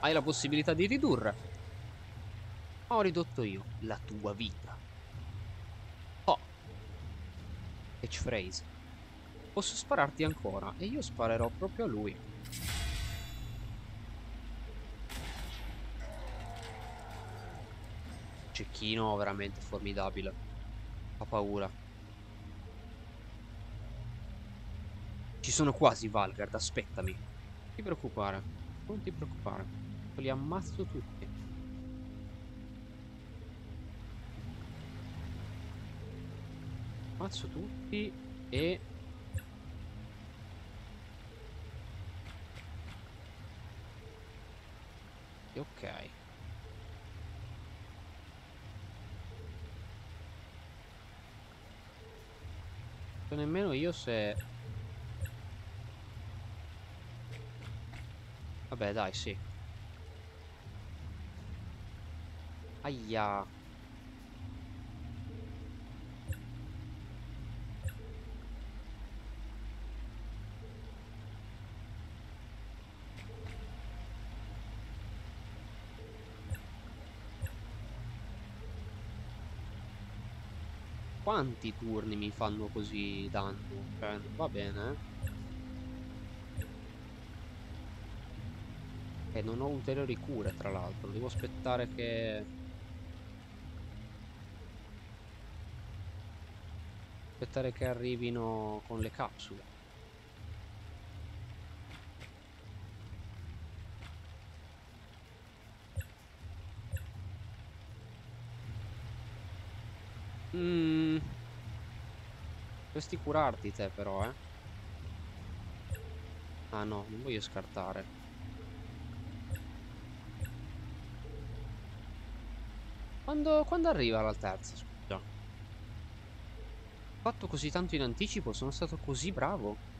Hai la possibilità di ridurre. Ho ridotto io la tua vita. Oh. Catchphrase. Posso spararti ancora e io sparerò proprio a lui. Cecchino veramente formidabile. Fa paura. Ci sono quasi, Valgard, aspettami. Non ti preoccupare, non ti preoccupare. Li ammazzo tutti. Ammazzo tutti e... Ok. Non nemmeno io se... Vabbè dai, sì. Aia. Quanti turni mi fanno così tanto? Va bene. E non ho ulteriori cure, tra l'altro. Devo aspettare che... Aspettare che arrivino con le capsule. Dovresti curarti te però, eh. Ah no, non voglio scartare. Quando arriva la terza, scusa? Ho fatto così tanto in anticipo, sono stato così bravo.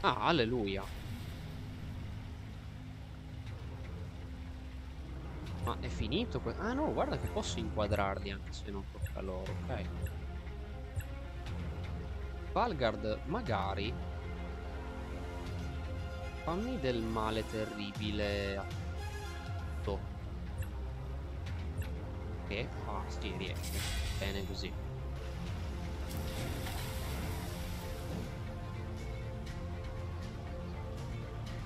Ah, alleluia. Ma è finito questo? Ah no, guarda che posso inquadrarli anche se non tocca loro, ok. Valgard, magari fammi del male terribile a tutto. Che? Ah, sì, riesce. Bene così.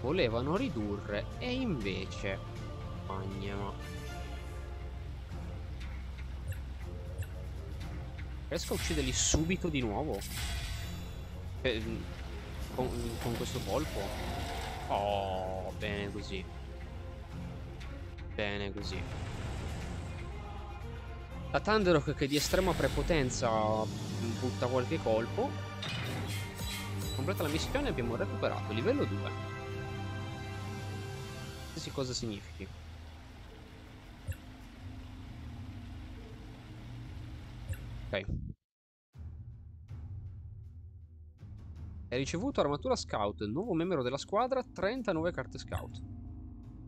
Volevano ridurre e invece andiamo. Riesco a ucciderli subito di nuovo con questo colpo. Oh, bene così. Bene così. La Thunderhawk che di estrema prepotenza butta qualche colpo. Completa la missione, abbiamo recuperato livello 2. Cosa significhi? Ok. Hai ricevuto armatura scout, nuovo membro della squadra, 39 carte scout.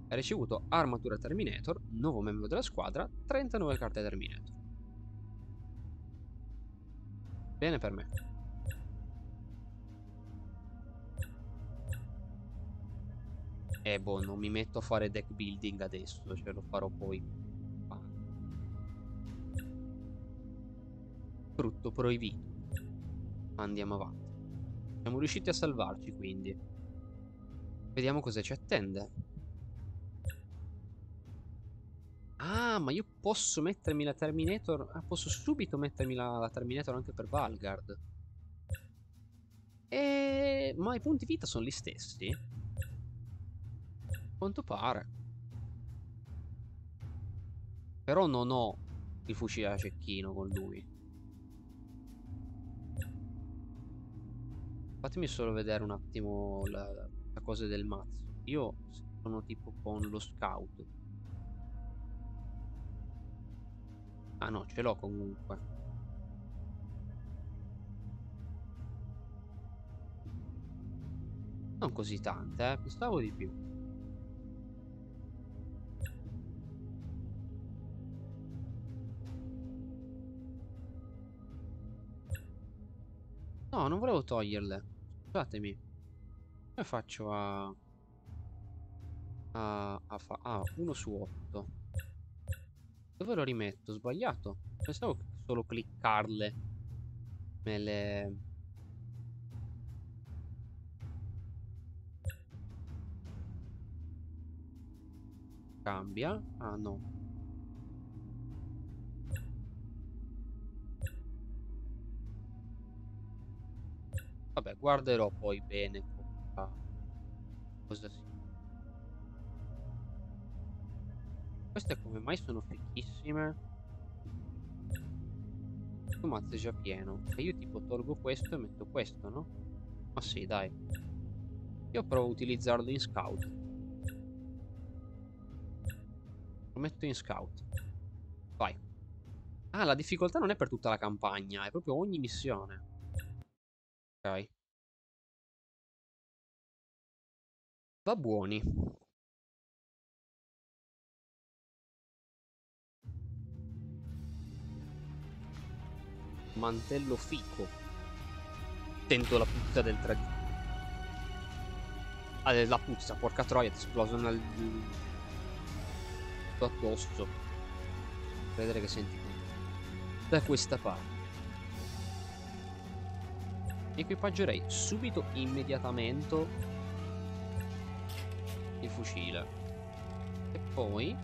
Hai ricevuto armatura Terminator, nuovo membro della squadra, 39 carte Terminator. Bene per me. Boh, non mi metto a fare deck building adesso, ce lo farò poi. Ah. Frutto proibito. Andiamo avanti. Siamo riusciti a salvarci, quindi. Vediamo cosa ci attende. Ah, ma io posso mettermi la Terminator. Ah, posso subito mettermi la Terminator anche per Valgard. Ma i punti vita sono gli stessi? Quanto pare. Però non ho il fucile a cecchino con lui. Fatemi solo vedere un attimo la cosa del mazzo. Io sono tipo con lo scout. Ah no, ce l'ho comunque. Non così tante, eh. Pensavo di più. No, non volevo toglierle. Scusatemi. Come faccio a uno su 8. Dove lo rimetto? Sbagliato. Pensavo che solo cliccarle cambia. Ah no. Vabbè, guarderò poi bene cosa si... Queste come mai sono fichissime? Questo mazzo è già pieno. E io tipo tolgo questo e metto questo, no? Ma sì, dai. Io provo a utilizzarlo in scout. Lo metto in scout. Vai. Ah, la difficoltà non è per tutta la campagna, è proprio ogni missione. Ok. Va buoni. Mantello fico. Sento la puzza del tragitto. Ah, la puzza, porca troia, ti esploso nel... tutto addosso. Vedere che senti da questa parte. Equipaggerei subito, immediatamente, il fucile. E poi...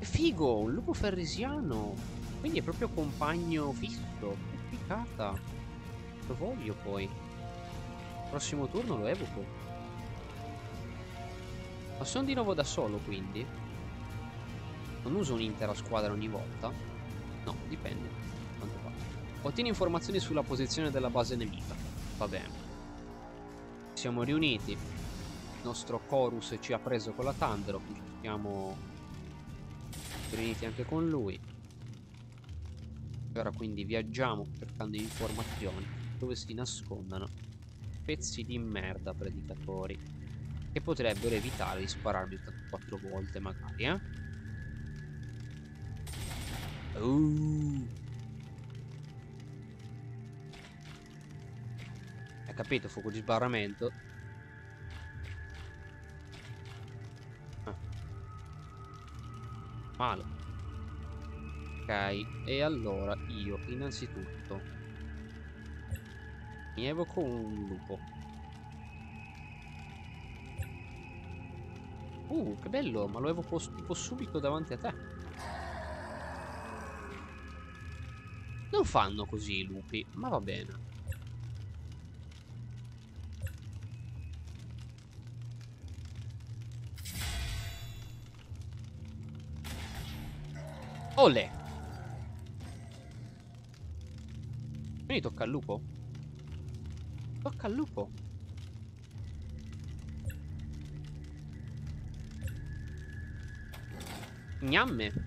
Figo, un lupo ferrisiano. Quindi è proprio compagno fisso. Che figata. questo foglio poi. Prossimo turno lo evoco. Ma sono di nuovo da solo, quindi. Non uso un'intera squadra ogni volta. No, dipende. Quanto fa. Ottieni informazioni sulla posizione della base nemica. Va bene. Siamo riuniti. Il nostro Corus ci ha preso con la Tandro. Siamo riuniti anche con lui. Ora quindi viaggiamo cercando informazioni dove si nascondano pezzi di merda predicatori che potrebbero evitare di spararmi 4 volte magari, Hai capito? Fuoco di sbarramento. Male. Ok, e allora io innanzitutto mi evoco un lupo. Che bello, ma lo evoco tipo subito davanti a te. Non fanno così i lupi, ma va bene. Olè! Quindi tocca al lupo? Tocca al lupo. Gnamme.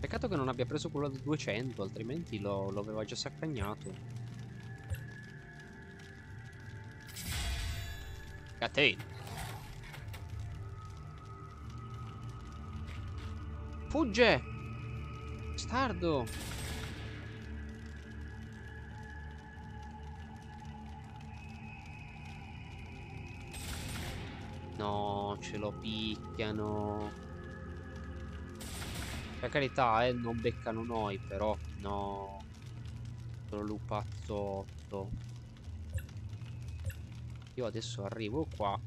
Peccato che non abbia preso quello da 200, altrimenti lo aveva già saccagnato. Catena. Fugge. Stardo. No, ce lo picchiano. Per carità, non beccano noi, però. No. Solo lupazzotto. Io adesso arrivo qua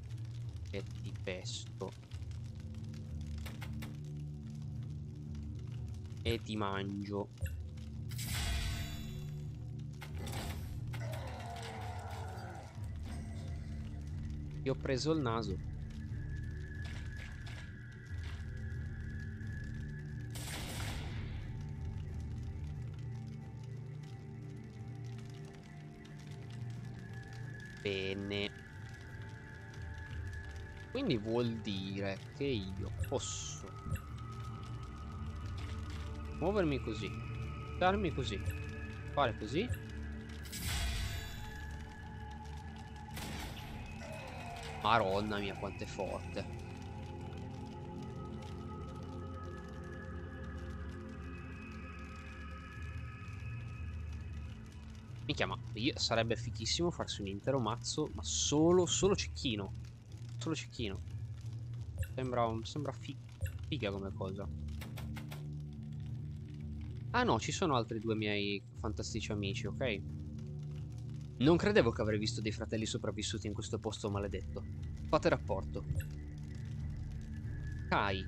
e ti pesto. E ti mangio. Ti ho preso il naso. Bene. Quindi vuol dire che io posso muovermi così, darmi così, fare così. Maronna mia, quanto è forte. Mi chiama. Sarebbe fichissimo farsi un intero mazzo, ma solo cecchino. Solo cecchino. Sembra figa come cosa. Ah no, ci sono altri due miei fantastici amici, ok? Non credevo che avrei visto dei fratelli sopravvissuti in questo posto maledetto. Fate rapporto. Kai.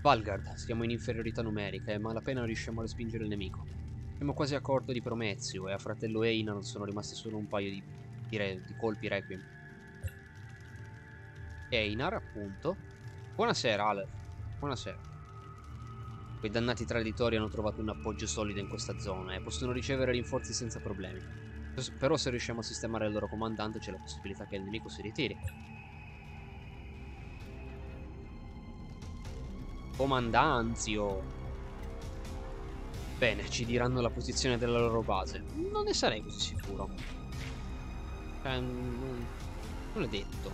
Valgard, siamo in inferiorità numerica e malapena riusciamo a respingere il nemico. Siamo quasi a corto di Promezio e a fratello Einar sono rimasti solo un paio di colpi Requiem. Einar, appunto. Buonasera, Aleph. Buonasera. Quei dannati traditori hanno trovato un appoggio solido in questa zona e possono ricevere rinforzi senza problemi. Però se riusciamo a sistemare il loro comandante c'è la possibilità che il nemico si ritiri. Comandanzio! Bene, ci diranno la posizione della loro base. Non ne sarei così sicuro. Non è detto.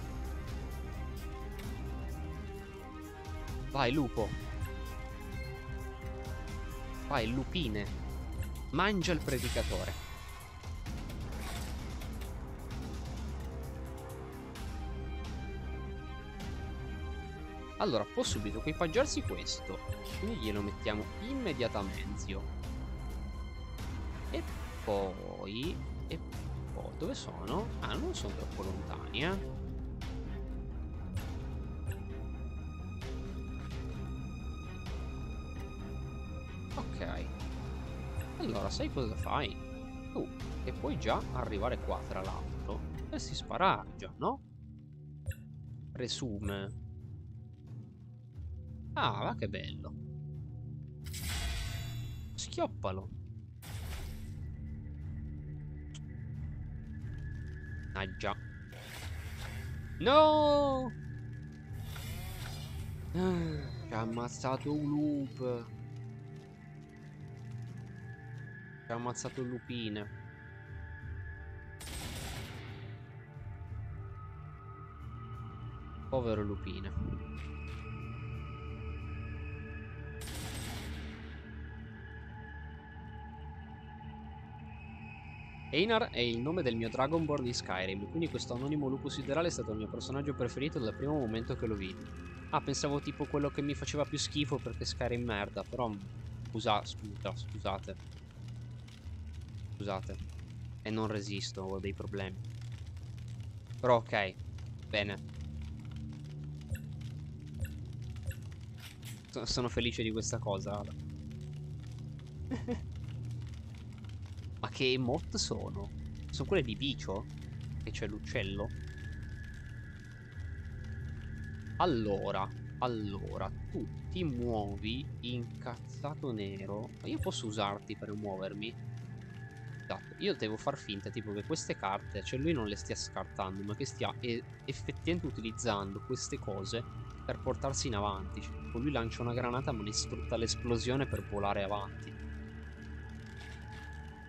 Vai, lupo. Vai, lupine. Mangia il predicatore. Allora, può subito equipaggiarsi questo. Quindi glielo mettiamo immediatamente. E poi... dove sono? Ah, non sono troppo lontani, Ok. Allora, sai cosa fai? Tu che puoi già arrivare qua, tra l'altro, e si sparare già, no? Resume. Ah, ma che bello. Schioppalo. Ah già. No! Ci ha ammazzato un loop. Ci ha ammazzato il lupine. Povero lupine. Einar è il nome del mio Dragonborn di Skyrim, quindi questo anonimo lupus siderale è stato il mio personaggio preferito dal primo momento che lo vidi. Ah, pensavo tipo quello che mi faceva più schifo perché Skyrim merda, però... Scusate. Scusate. E non resisto, ho dei problemi. Però ok, bene. Sono felice di questa cosa. Ma che emote sono? Sono quelle di Bicio? Che c'è l'uccello? Allora, tu ti muovi incazzato nero. Ma io posso usarti per muovermi? Esatto, io devo far finta tipo che queste carte, cioè lui non le stia scartando, ma che stia effettivamente utilizzando queste cose per portarsi in avanti. Cioè, tipo lui lancia una granata ma ne sfrutta l'esplosione per volare avanti.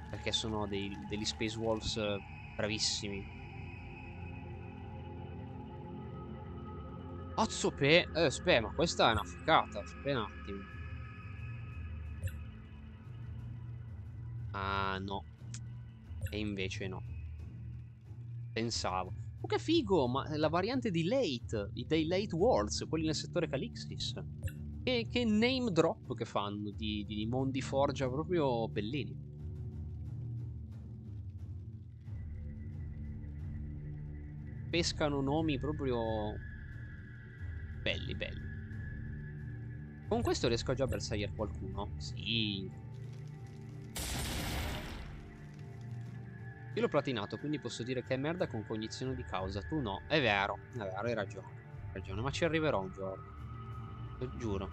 Perché sono degli Space Wolves bravissimi. Azzope! Ma questa è una ficata. Aspetta un attimo. Ah, no. E invece no. Pensavo. Oh, che figo! Ma è la variante di Late. Dei Late Worlds. Quelli nel settore Calixis. Che name drop che fanno di mondi forgia proprio bellini. Pescano nomi proprio belli. Con questo riesco già a bersagliare qualcuno? Sì. Io l'ho platinato, quindi posso dire che è merda con cognizione di causa. Tu no. È vero, hai ragione. Ma ci arriverò un giorno. Lo giuro.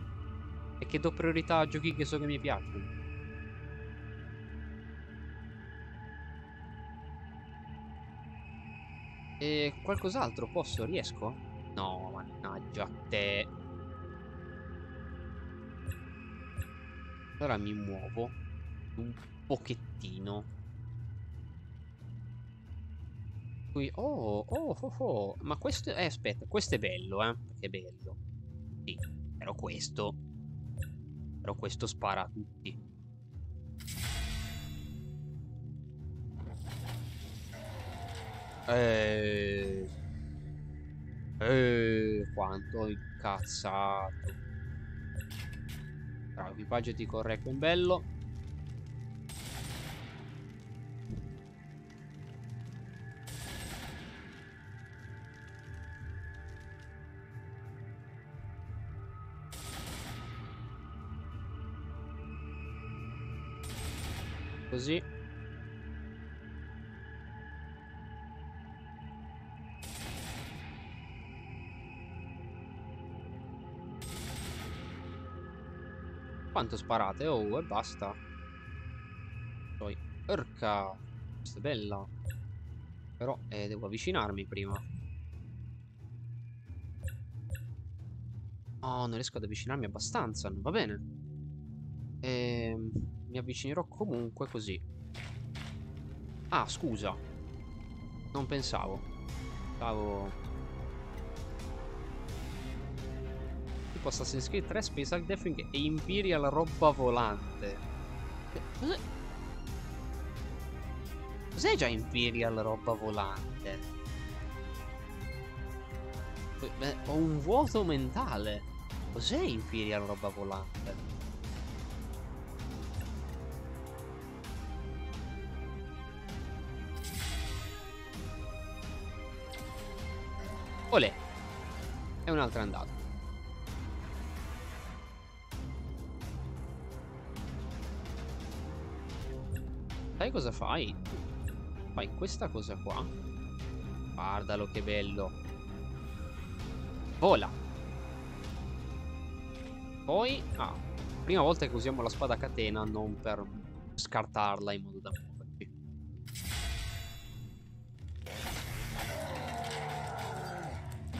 E che do priorità a giochi che so che mi piacciono. E qualcos'altro posso? Riesco? No, mannaggia a te. Allora mi muovo un pochettino. Qui. Oh. Ma questo... aspetta, questo è bello, eh. Perché è bello. Sì, però questo... però questo spara a tutti. Quanto ho incazzato. Bravo, equipaggio ti correggo un bello. Così. Quanto sparate? Oh, e basta. Poi, urca. Questa è bella. Però, devo avvicinarmi prima. Oh, non riesco ad avvicinarmi abbastanza. Non va bene. Mi avvicinerò comunque così. Ah, scusa. Non pensavo. Assassin's Creed 3, Space Hulk, Death Wing e Imperial roba volante. Cos'è già Imperial roba volante? Beh, ho un vuoto mentale. Cos'è Imperial roba volante? Olè. È un'altra andata. Sai cosa fai? Fai questa cosa qua. Guardalo che bello. Vola. Poi, ah, prima volta che usiamo la spada a catena, non per scartarla in modo da muoverci.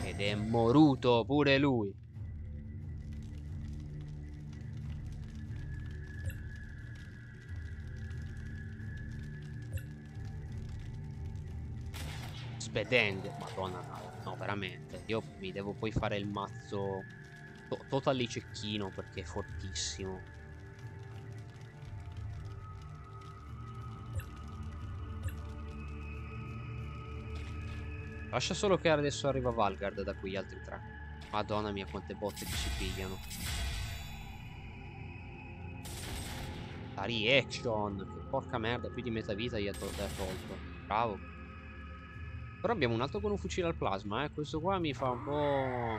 Ed è moruto pure lui. Spedeng, madonna, no, veramente. Io mi devo poi fare il mazzo totally cecchino perché è fortissimo. Lascia solo che adesso arriva Valgard da qui, gli altri tre. Madonna mia, quante botte che si pigliano. La reaction, che porca merda, più di metà vita gli ha tolto. Bravo. Però abbiamo un altro con un fucile al plasma, eh. Questo qua mi fa un po'...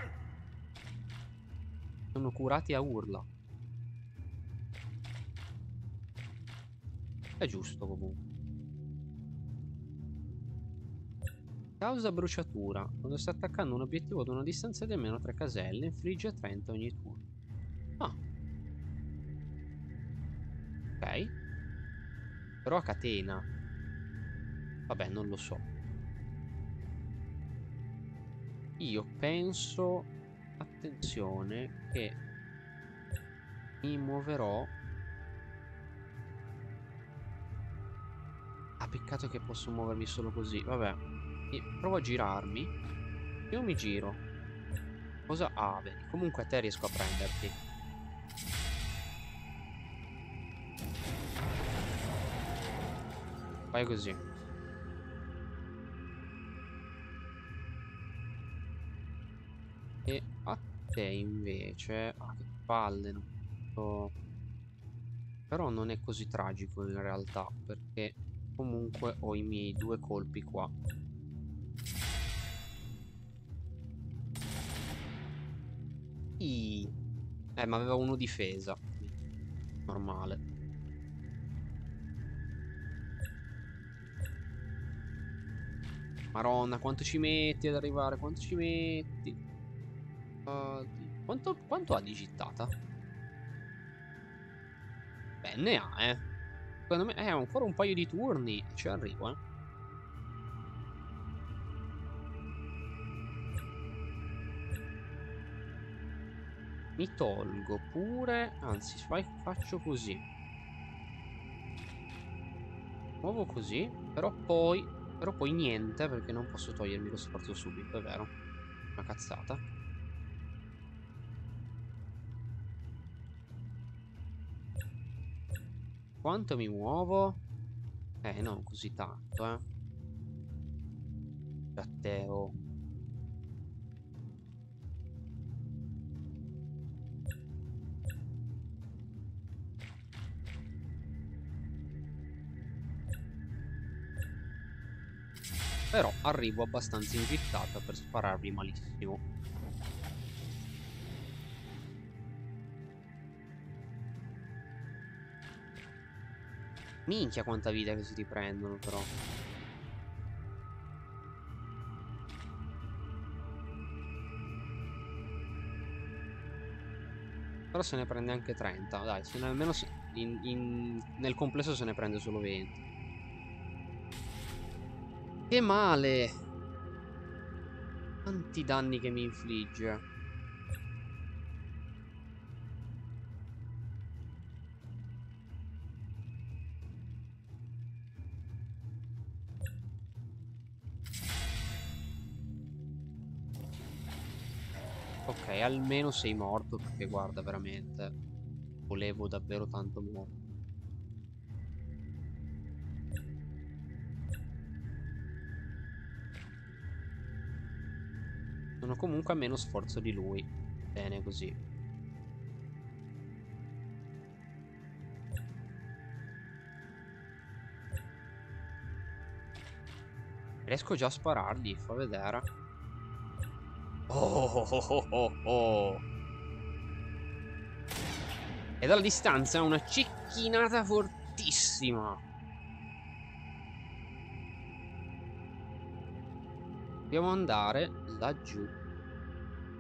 Sono curati a urla. È giusto comunque. Causa bruciatura. Quando sta attaccando un obiettivo ad una distanza di almeno 3 caselle, infligge 30 ogni turno. Ah. Ok. Però a catena. Vabbè, non lo so. Io penso, attenzione, che mi muoverò. Ah, peccato che posso muovermi solo così. Vabbè, e provo a girarmi. Io mi giro. Cosa? Ah, bene. Comunque a te riesco a prenderti. Fai così. E a te invece... Ah, che palle, non so. Però non è così tragico in realtà, perché comunque ho i miei due colpi qua. I... ma aveva uno difesa. Normale. Maronna, quanto ci metti ad arrivare? Quanto ci metti? Quanto ha di gittata? Beh, ne ha, eh. Secondo me ancora un paio di turni ci arrivo, eh. Mi tolgo pure. Anzi, faccio così. Muovo così. Però poi niente, perché non posso togliermi lo sforzo subito, è vero. Una cazzata. Quanto mi muovo? Non così tanto, eh. Gatteo. Però arrivo abbastanza in gittata per spararvi malissimo. Minchia quanta vita che si riprendono però. Però se ne prende anche 30. Dai, se ne, almeno se, nel complesso se ne prende solo 20. Che male. Quanti danni che mi infligge. Almeno sei morto, perché guarda, veramente volevo davvero tanto muovermi. Sono comunque a meno sforzo di lui. Bene così. Riesco già a sparargli, fa vedere. Oh. E dalla distanza una cecchinata fortissima. dobbiamo andare laggiù.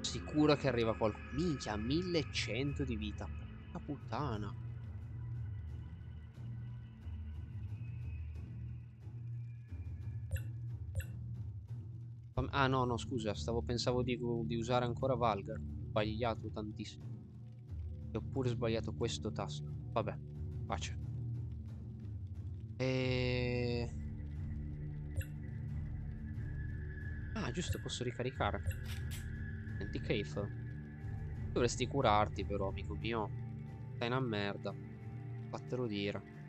Sicuro che arriva qualcuno. Minchia, 1100 di vita. Porca puttana. Ah no, no, scusa, pensavo di usare ancora Valgard. Ho sbagliato tantissimo. E ho pure sbagliato questo tasto. Vabbè, pace. Ah, giusto, posso ricaricare. Anti-cave. Dovresti curarti però, amico mio. Stai una merda. Fatelo dire.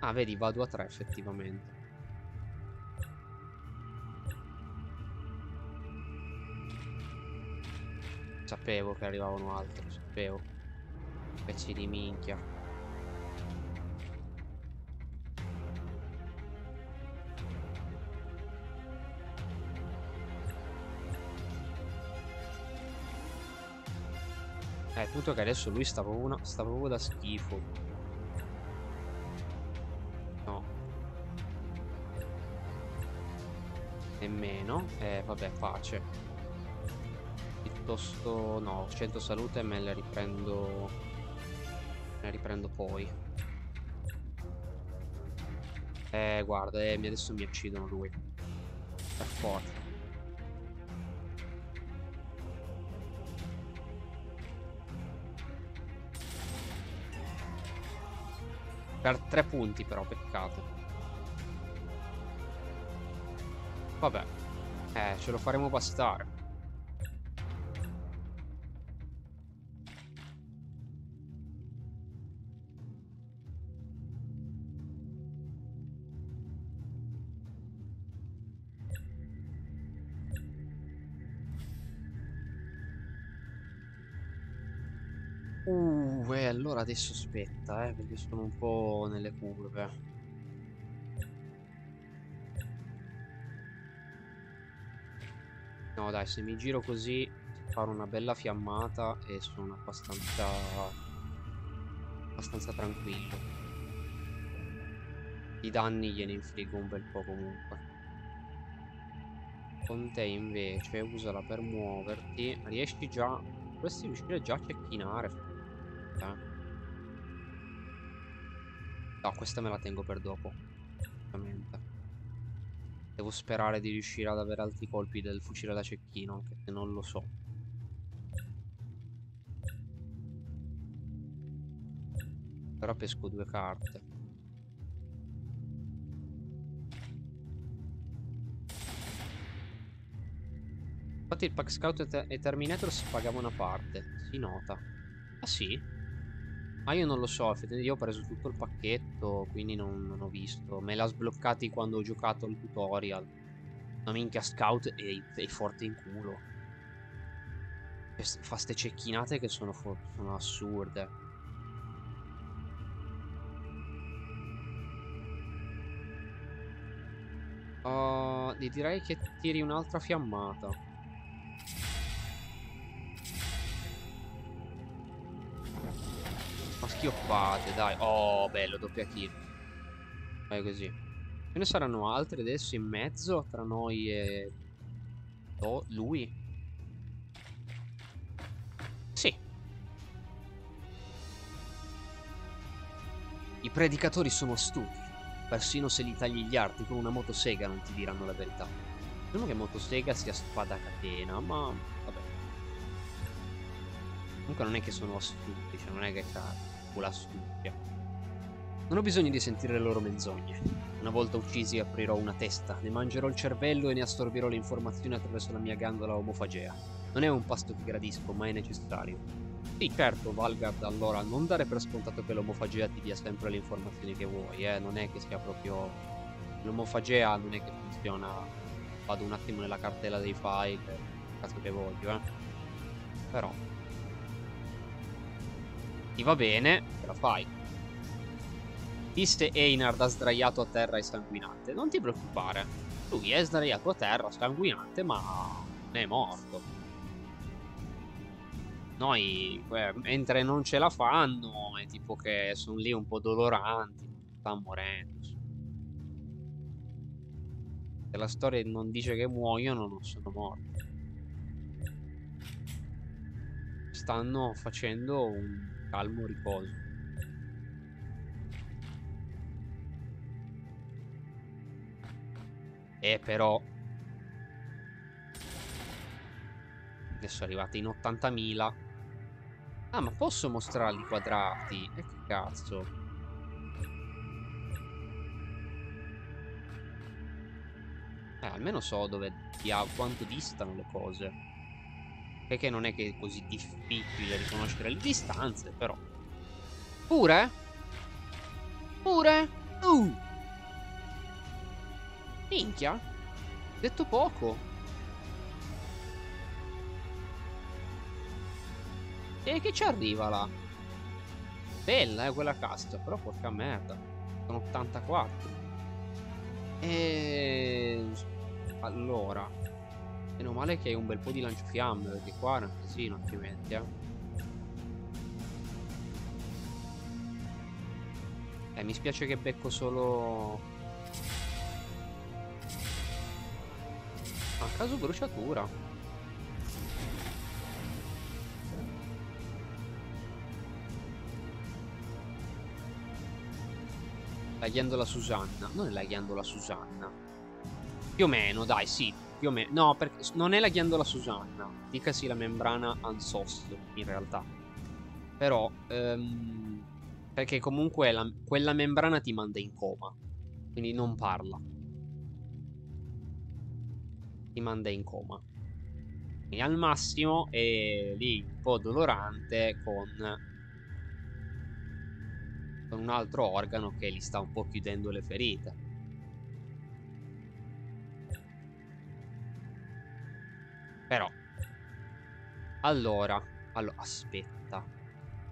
Ah, vedi, vado a 3 effettivamente. Sapevo che arrivavano altri, sapevo. Pezzi di minchia. È tutto che adesso lui sta proprio da schifo. Nemmeno, vabbè, pace. Piuttosto no, 100 salute e me le riprendo. Me le riprendo poi. Guarda, adesso mi uccidono lui. Per forza. Per 3 punti però, peccato. Vabbè, ce lo faremo bastare. Allora adesso aspetta, perché sono un po' nelle curve. No dai, se mi giro così farò una bella fiammata e sono abbastanza tranquillo. I danni gliene infliggo un bel po' comunque. Con te invece usala per muoverti. Riesci già, dovresti riuscire già a cecchinare. No, questa me la tengo per dopo. Ovviamente devo sperare di riuscire ad avere altri colpi del fucile da cecchino, anche se non lo so. Però pesco 2 carte. Infatti il pack scout e Terminator si pagava una parte, si nota. Ah sì? Ah, io non lo so, io ho preso tutto il pacchetto, quindi non ho visto. Me l'ha sbloccati quando ho giocato al tutorial. Ma minchia, scout è forte in culo. Fa ste cecchinate che sono assurde. Direi che tiri un'altra fiammata. Schioppate, dai. Oh, bello, doppia kill. Vai così. Ce ne saranno altri adesso in mezzo tra noi e... oh, lui. Sì. I predicatori sono astuti. Persino se li tagli gli arti con una motosega non ti diranno la verità. Non che motosega sia spada a catena, ma... vabbè. Comunque non è che sono astuti, cioè non è che cazzo. La stupia. Non ho bisogno di sentire le loro menzogne. Una volta uccisi aprirò una testa, ne mangerò il cervello e ne assorbirò le informazioni attraverso la mia gandola omofagea. Non è un pasto che gradisco, ma è necessario. Sì, certo, Valgard, allora non dare per scontato che l'omofagea ti dia sempre le informazioni che vuoi, non è che sia proprio... l'omofagea non è che funziona... Vado un attimo nella cartella dei file, cazzo che voglio, Però... ti va bene, te la fai. Disse Einar da sdraiato a terra e sanguinante. Non ti preoccupare, lui è sdraiato a terra sanguinante, ma non è morto. Noi, mentre non ce la fanno, è tipo che sono lì un po' doloranti, sta morendo. Se la storia non dice che muoiono, non sono morti. Stanno facendo un calmo riposo. E però adesso arrivate in 80.000. Ah, ma posso mostrarli i quadrati? E che cazzo. Almeno so dove quanto distano le cose. Perché non è che è così difficile riconoscere le distanze, però. Pure? Pure? Minchia, detto poco. E che ci arriva là? Bella quella casta, però porca merda. Sono 84. E allora, meno male che hai un bel po' di lanciafiamme, perché qua è un casino altrimenti, mi spiace che becco solo... a caso bruciatura. La ghiandola Susanna. Non è la ghiandola Susanna. Più o meno, dai, sì. Più o meno. No, perché non è la ghiandola Susanna. Dicasi la membrana ansosto, in realtà. Però, perché comunque quella membrana ti manda in coma. Quindi non parla. Ti manda in coma. E al massimo è lì un po' dolorante con un altro organo che gli sta un po' chiudendo le ferite. Però allora aspetta,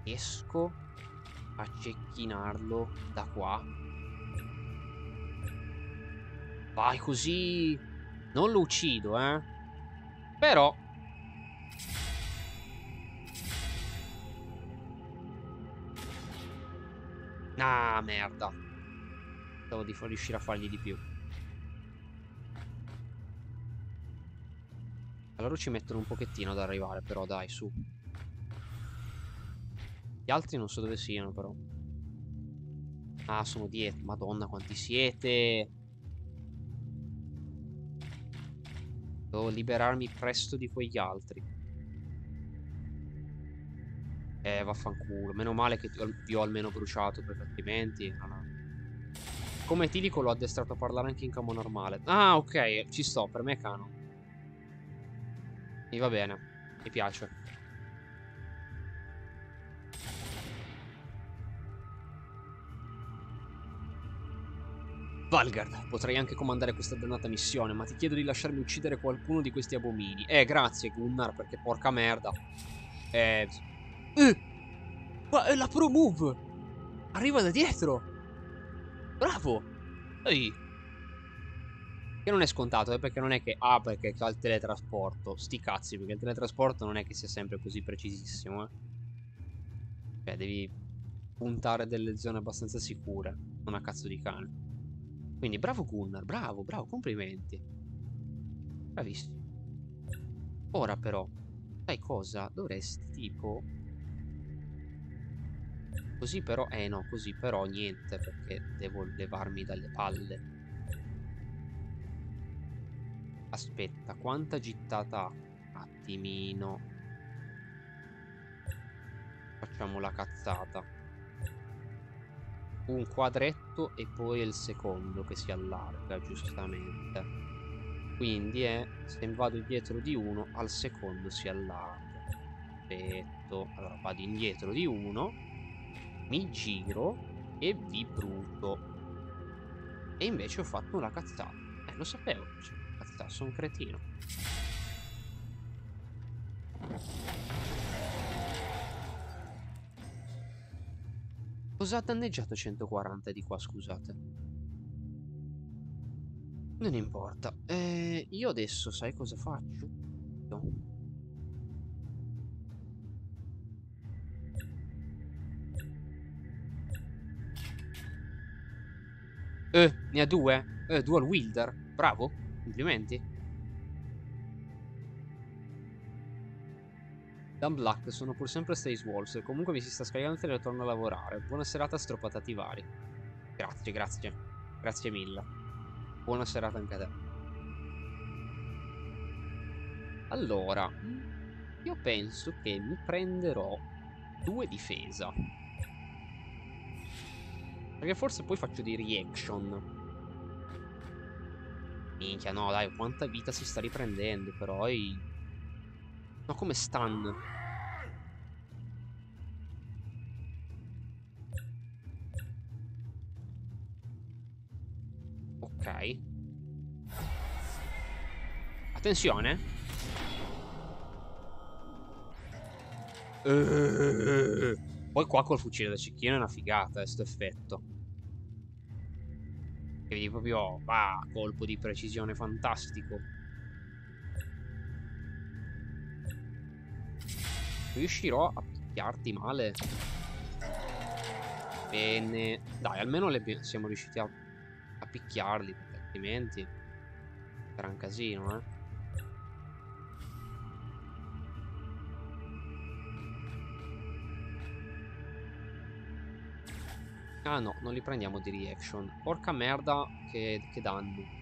riesco a cecchinarlo da qua? Vai così. Non lo uccido, però ah, merda. Devo riuscire a fargli di più. Allora ci mettono un pochettino ad arrivare, però dai, su. Gli altri non so dove siano, però. Ah, sono dietro. Madonna, quanti siete. Devo liberarmi presto di quegli altri. Vaffanculo. Meno male che ti ho almeno bruciato, perché altrimenti no. Come etilico l'ho addestrato a parlare anche in campo normale. Ah, ok, ci sto, per me è canon. Mi va bene, mi piace. Valgard, potrei anche comandare questa dannata missione, ma ti chiedo di lasciarmi uccidere qualcuno di questi abomini. Grazie Gunnar, perché porca merda. Ma è la pro move. Arriva da dietro. Bravo. Ehi. Che non è scontato, perché non è che... Ah, perché ha il teletrasporto. Sti cazzi, perché il teletrasporto non è che sia sempre così precisissimo, Cioè, devi puntare delle zone abbastanza sicure. Non a cazzo di cane. Quindi bravo Gunnar, bravo, bravo, complimenti. Bravissimo. Ora però, sai cosa? Dovresti tipo... Così però, no, così però niente, perché devo levarmi dalle palle. Aspetta, quanta gittata ha? Un attimino. Facciamo la cazzata. Un quadretto e poi il secondo che si allarga, giustamente. Quindi è, se vado dietro di uno, al secondo si allarga. Perfetto. Allora vado indietro di uno, mi giro e vi bruto. E invece ho fatto una cazzata. Lo sapevo, cazzata, sono un cretino. Cosa ha danneggiato 140 di qua, scusate? Non importa. Io adesso sai cosa faccio? No. Ne ha due? Dual wielder. Bravo. Complimenti. Dan Black, sono pur sempre Space Wolves e comunque mi si sta scaricando e ritorno a lavorare. Buona serata, stropatati vari. Grazie, grazie. Grazie mille. Buona serata anche a te. Allora, io penso che mi prenderò 2 difesa. Perché forse poi faccio dei reaction. Minchia, no, dai, quanta vita si sta riprendendo, però. No, come stun. Ok. Attenzione. Poi qua col fucile da cecchino è una figata, questo effetto. Che vedi proprio, va, colpo di precisione fantastico. Riuscirò a picchiarti male? Bene. Dai, almeno siamo riusciti a picchiarli, altrimenti sarà un casino, eh. Ah no, non li prendiamo di reaction. Porca merda, che danno.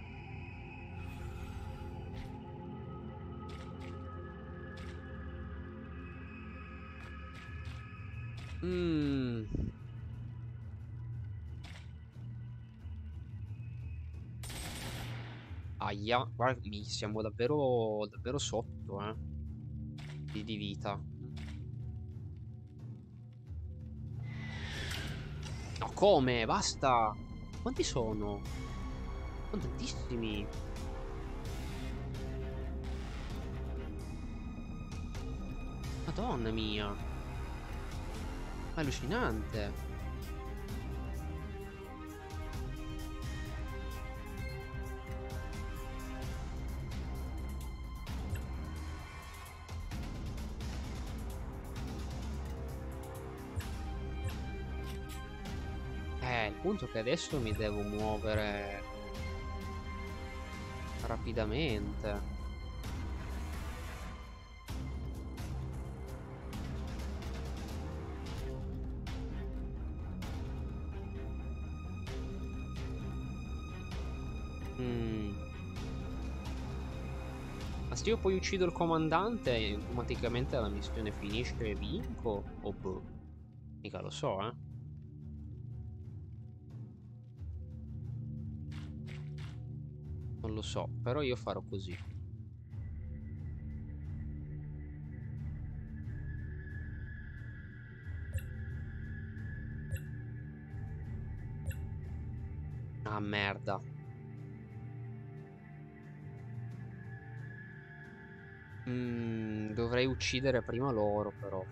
Aia, guarda, siamo davvero sotto, eh. Di vita. No, come? Basta! Quanti sono? Sono tantissimi! Madonna mia! È allucinante! Che adesso mi devo muovere rapidamente. Ma se io poi uccido il comandante, automaticamente la missione finisce e vinco? O boh, mica lo so, eh. Non lo so, però io farò così. Ah, merda. Dovrei uccidere prima loro, però.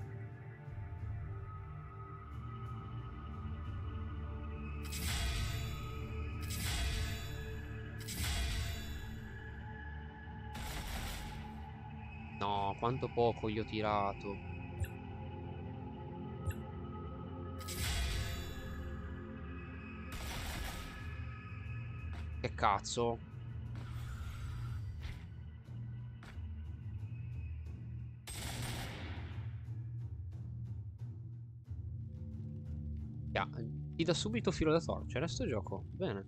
Quanto poco gli ho tirato. Che cazzo. Ti dà subito filo da torcere sto gioco. Bene.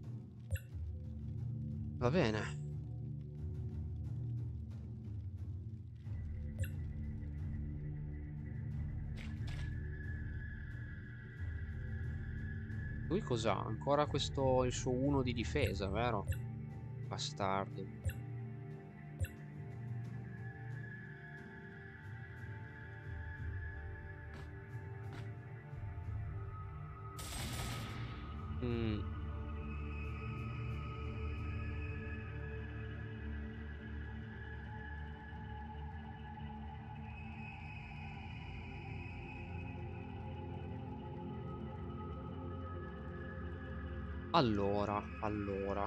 Va bene. Lui cos'ha? Ancora questo, il suo 1 di difesa, vero? Bastardo. Allora,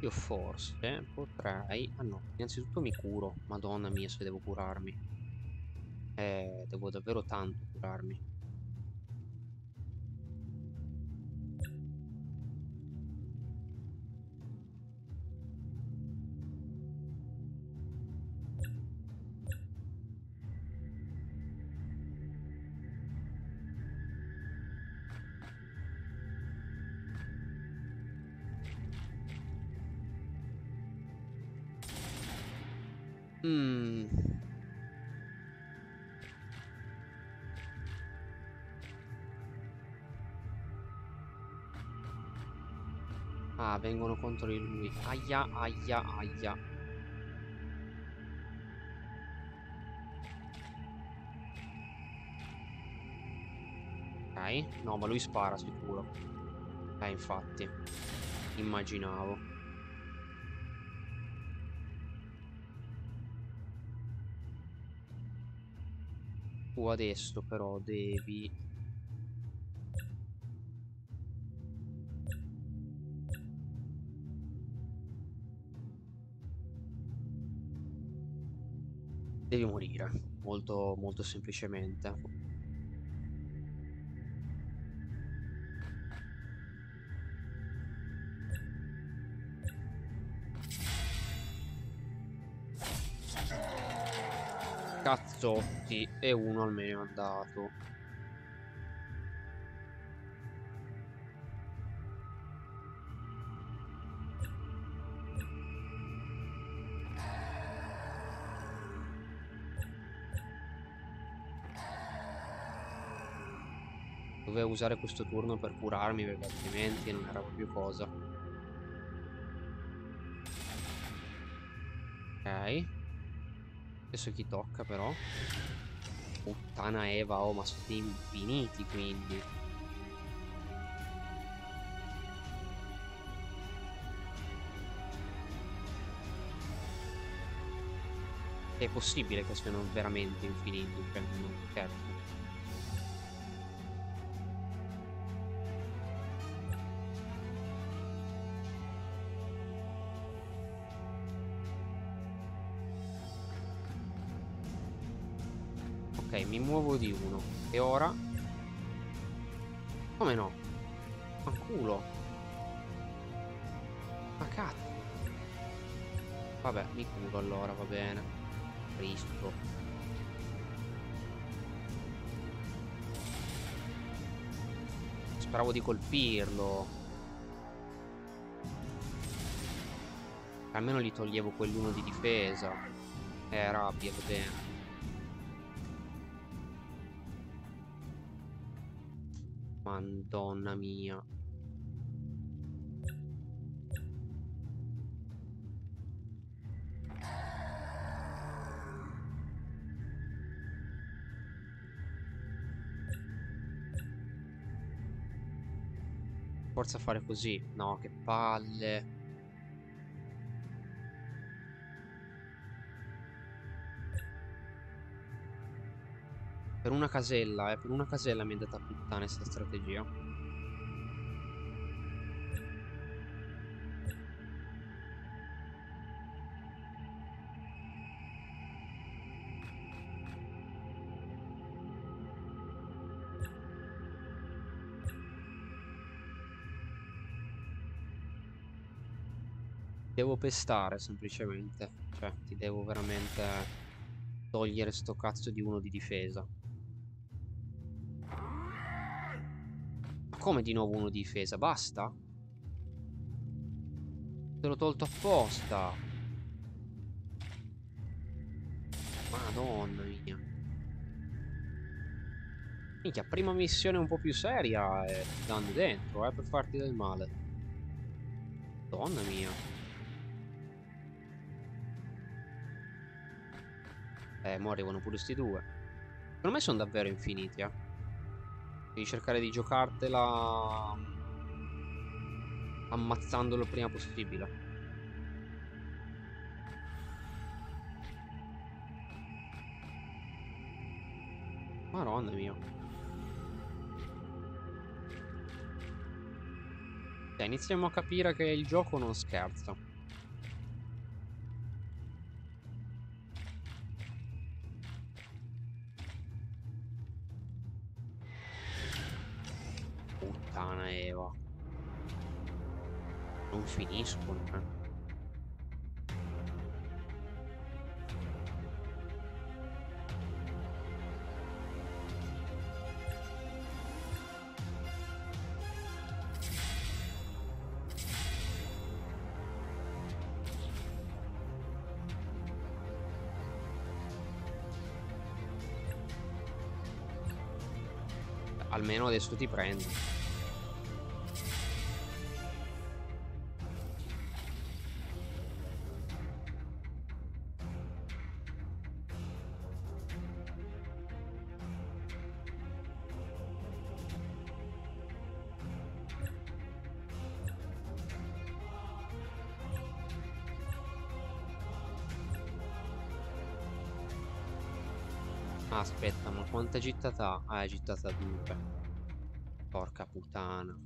io forse potrei... Ah no, innanzitutto mi curo. Madonna mia, se devo curarmi. Devo davvero tanto curarmi. Ah, vengono contro di lui. Aia, aia, aia. Ok. No, ma lui spara sicuro. Infatti. Immaginavo. Tu adesso però devi... devi morire, molto, molto semplicemente. Cazzotti, e uno almeno è andato. Dovevo usare questo turno per curarmi, perché altrimenti non era proprio cosa. Ok. Adesso chi tocca però? Puttana Eva, oh, ma siete infiniti quindi. È possibile che siano veramente infiniti, cioè non certo. Mi muovo di uno. E ora? Come no? Ma culo. Ma cazzo. Vabbè, mi culo allora, va bene. Cristo. Speravo di colpirlo. Almeno gli toglievo quell'uno di difesa. Rabbia, va bene. Madonna mia. Forza a fare così. No, che palle. Per una casella, per una casella mi è andata a puttane sta strategia. Devo pestare semplicemente, cioè ti devo veramente togliere sto cazzo di uno di difesa. Come di nuovo uno di difesa? Basta? Te l'ho tolto apposta. Madonna mia. Minchia, prima missione un po' più seria e danno dentro, per farti del male. Madonna mia. Mo' arrivano pure sti due. Secondo me sono davvero infiniti, Devi cercare di giocartela ammazzandolo il prima possibile. Madonna mia. Iniziamo a capire che il gioco non scherza. Non finiscono, Almeno adesso ti prendo. Aspetta, ma quanta gittata? Ah, è gittata 2. Porca puttana.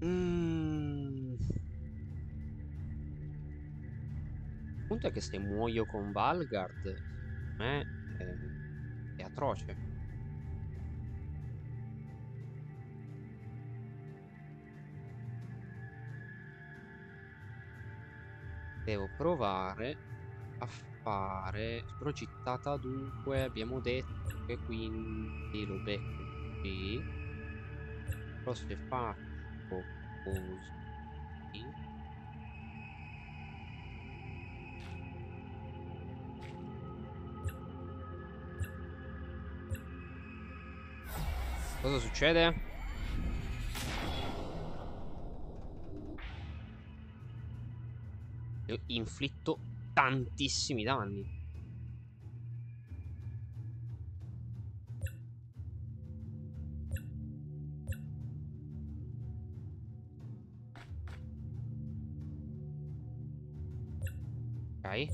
Il punto è che se muoio con Valgard è atroce. Devo provare a fare progettata. Dunque abbiamo detto che quindi lo becco qui. Però se faccio così, cosa succede? Inflitto tantissimi danni. Ok.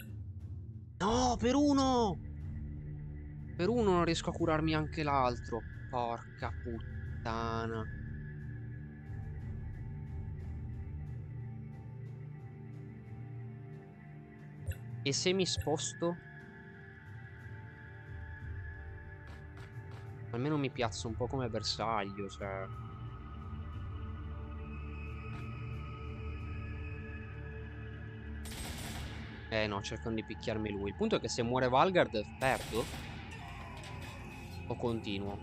No, per uno! Per uno non riesco a curarmi anche l'altro. Porca puttana. E se mi sposto? Almeno mi piazzo un po' come bersaglio, cioè. No, cercano di picchiarmi lui. Il punto è che se muore Valgard perdo o continuo.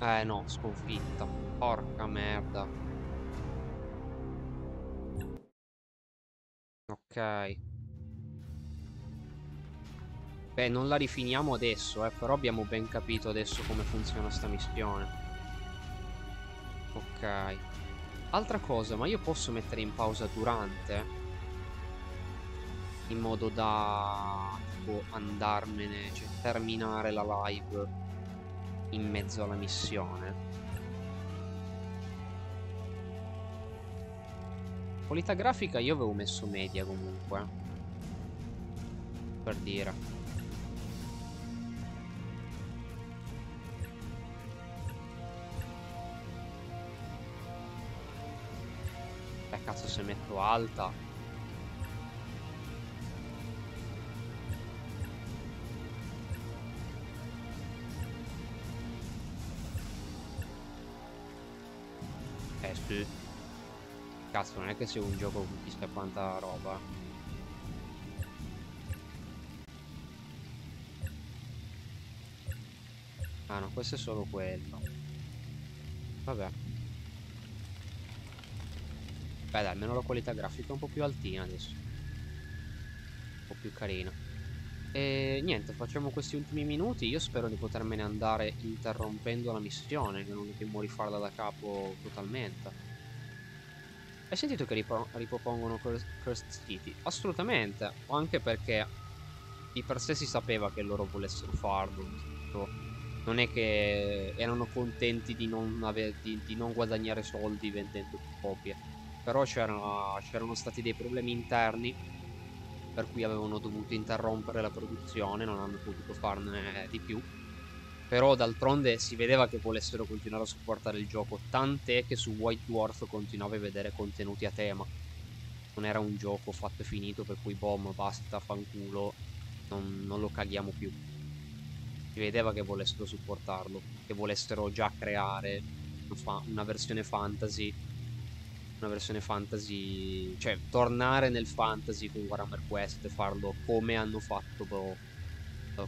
No, sconfitta. Porca merda. Ok. Beh, non la rifiniamo adesso, però abbiamo ben capito adesso come funziona sta missione. Ok. Altra cosa, ma io posso mettere in pausa durante? In modo da tipo, andarmene, cioè terminare la live in mezzo alla missione. Qualità grafica io avevo messo media comunque, per dire. Cazzo, se metto alta. Sì. Cazzo, non è che sia un gioco con chissà quanta roba. Ah no, questo è solo quello. Vabbè. Beh dai, almeno la qualità grafica è un po' più altina adesso. Un po' più carina. E niente, facciamo questi ultimi minuti. Io spero di potermene andare interrompendo la missione, che non dobbiamo rifarla da capo totalmente. Hai sentito che ripropongono Cursed City? Assolutamente, o anche perché di per sé si sapeva che loro volessero farlo. Non è che erano contenti di non guadagnare soldi vendendo copie. Però c'erano stati dei problemi interni per cui avevano dovuto interrompere la produzione, non hanno potuto farne di più. Però d'altronde si vedeva che volessero continuare a supportare il gioco, tant'è che su White Dwarf continuavi a vedere contenuti a tema. Non era un gioco fatto e finito per cui boom, basta, fanculo, non lo caghiamo più. Si vedeva che volessero supportarlo, che volessero già creare una versione fantasy, cioè tornare nel fantasy con Warhammer Quest e farlo come hanno fatto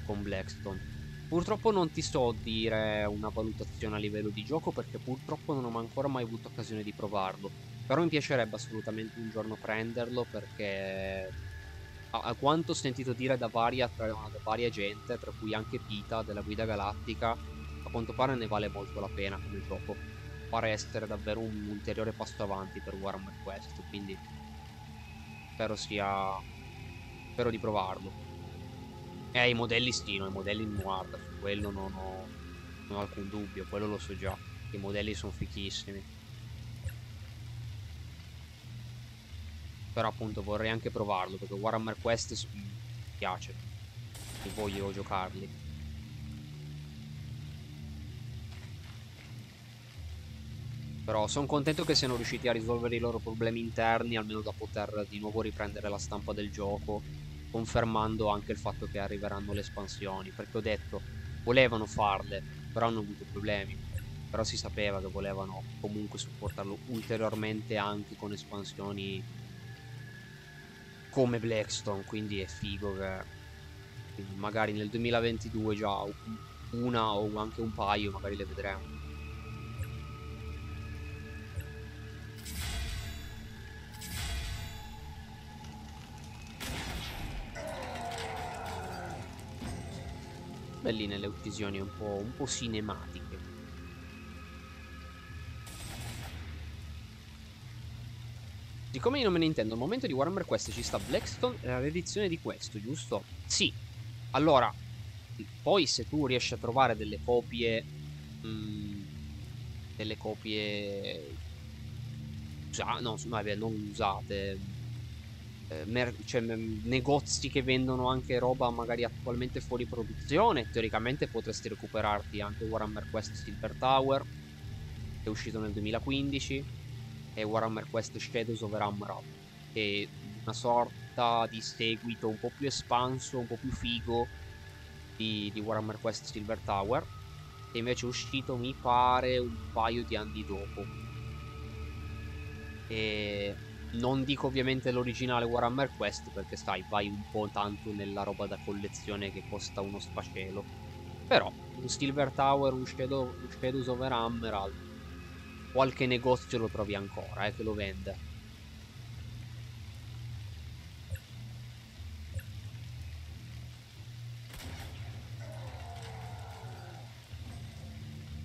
con Blackstone. Purtroppo non ti so dire una valutazione a livello di gioco perché purtroppo non ho ancora mai avuto occasione di provarlo. Però mi piacerebbe assolutamente un giorno prenderlo, perché a quanto ho sentito dire da varia gente, tra cui anche Pita della Guida Galattica, a quanto pare ne vale molto la pena come gioco. Pare essere davvero un ulteriore passo avanti per Warhammer questo, quindi spero di provarlo. I modelli i modelli noir, su quello non ho alcun dubbio, quello lo so già. I modelli sono fichissimi. Però appunto vorrei anche provarlo, perché Warhammer Quest mi piace e voglio giocarli. Però sono contento che siano riusciti a risolvere i loro problemi interni, almeno da poter di nuovo riprendere la stampa del gioco, confermando anche il fatto che arriveranno le espansioni, perché ho detto volevano farle, però hanno avuto problemi. Però si sapeva che volevano comunque supportarlo ulteriormente anche con espansioni come Blackstone, quindi è figo che magari nel 2022 già una o anche un paio magari le vedremo. Belline le uccisioni un po' cinematiche. Siccome io non me ne intendo, al momento di Warhammer Quest ci sta Blackstone e la riedizione di questo, giusto? Sì. Allora, poi se tu riesci a trovare delle copie non usate, cioè, negozi che vendono anche roba magari attualmente fuori produzione, teoricamente potresti recuperarti anche Warhammer Quest Silver Tower, che è uscito nel 2015, e Warhammer Quest Shadows of Amrath, che è una sorta di seguito un po' più espanso, un po' più figo di Warhammer Quest Silver Tower, che invece è uscito mi pare un paio di anni dopo. E non dico ovviamente l'originale Warhammer Quest, perché sai, vai un po' tanto nella roba da collezione che costa uno sfacelo. Però un Silver Tower, un Shadows of Amrath, qualche negozio lo trovi ancora, che lo vende.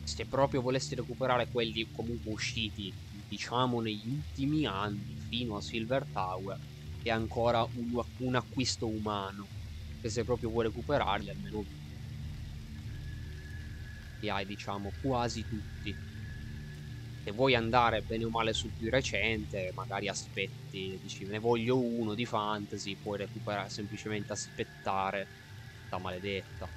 Se proprio volessi recuperare quelli comunque usciti, diciamo, negli ultimi anni, fino a Silver Tower, è ancora un acquisto umano. Che se proprio vuoi recuperarli, almeno li hai, diciamo, quasi tutti. Se vuoi andare bene o male sul più recente, magari aspetti, dici ne voglio uno di fantasy, puoi recuperare, semplicemente aspettare Città Maledetta.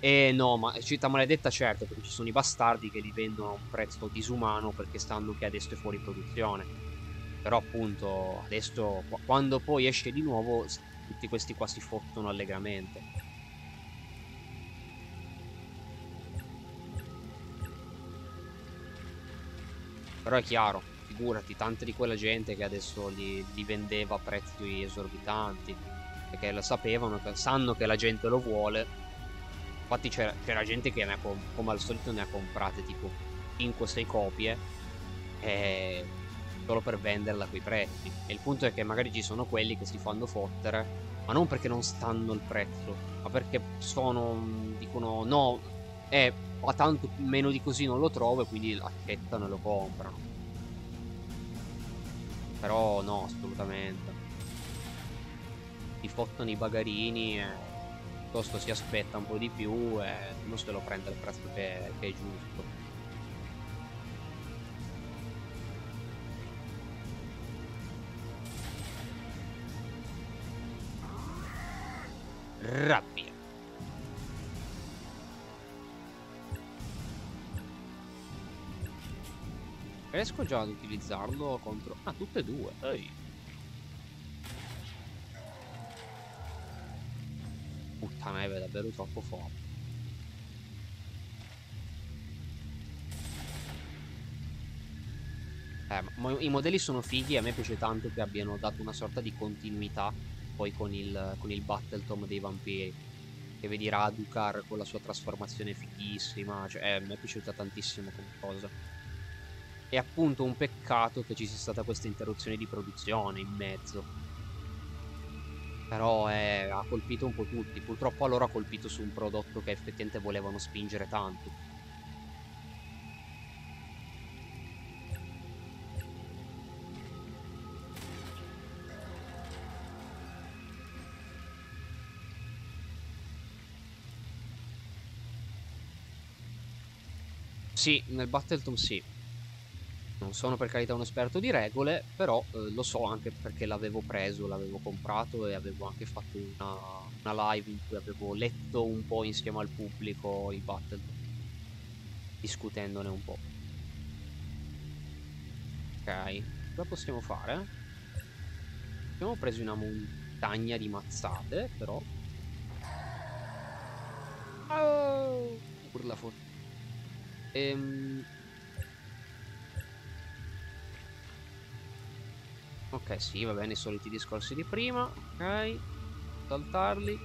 E no, ma Città Maledetta certo, perché ci sono i bastardi che li vendono a un prezzo disumano, perché sanno che adesso è fuori produzione. Però appunto adesso, quando poi esce di nuovo, tutti questi qua si fottono allegramente. Però è chiaro, figurati, tanta di quella gente che adesso li vendeva a prezzi esorbitanti, perché lo sapevano, sanno che la gente lo vuole. Infatti c'era gente che come al solito ne ha comprate tipo 5-6 copie solo per venderla a quei prezzi. E il punto è che magari ci sono quelli che si fanno fottere, ma non perché non stanno il prezzo, ma perché dicono no, a tanto meno di così non lo trovo, e quindi accettano e lo comprano. Però no, assolutamente si fottono i bagarini, piuttosto si aspetta un po' di più e non se lo prende il prezzo che è giusto. Rabbia. Riesco già ad utilizzarlo contro... Ah, tutte e due. Ehi. Puttana, è davvero troppo forte. Ma i modelli sono fighi, a me piace tanto che abbiano dato una sorta di continuità poi con il Battletom dei vampiri. Che vedi Radukar con la sua trasformazione fighissima. Cioè, a me è piaciuta tantissimo come cosa. è appunto un peccato che ci sia stata questa interruzione di produzione in mezzo. Però ha colpito un po' tutti. Purtroppo allora ha colpito su un prodotto che effettivamente volevano spingere tanto. Sì, nel Battletom sì. Non sono per carità un esperto di regole, però lo so anche perché l'avevo preso, l'avevo comprato e avevo anche fatto una live in cui avevo letto un po' insieme al pubblico i Battletom, discutendone un po'. Ok, cosa possiamo fare? Abbiamo preso una montagna di mazzate, però... Oh, urla forte. Ok, sì, va bene, i soliti discorsi di prima. Ok, saltarli.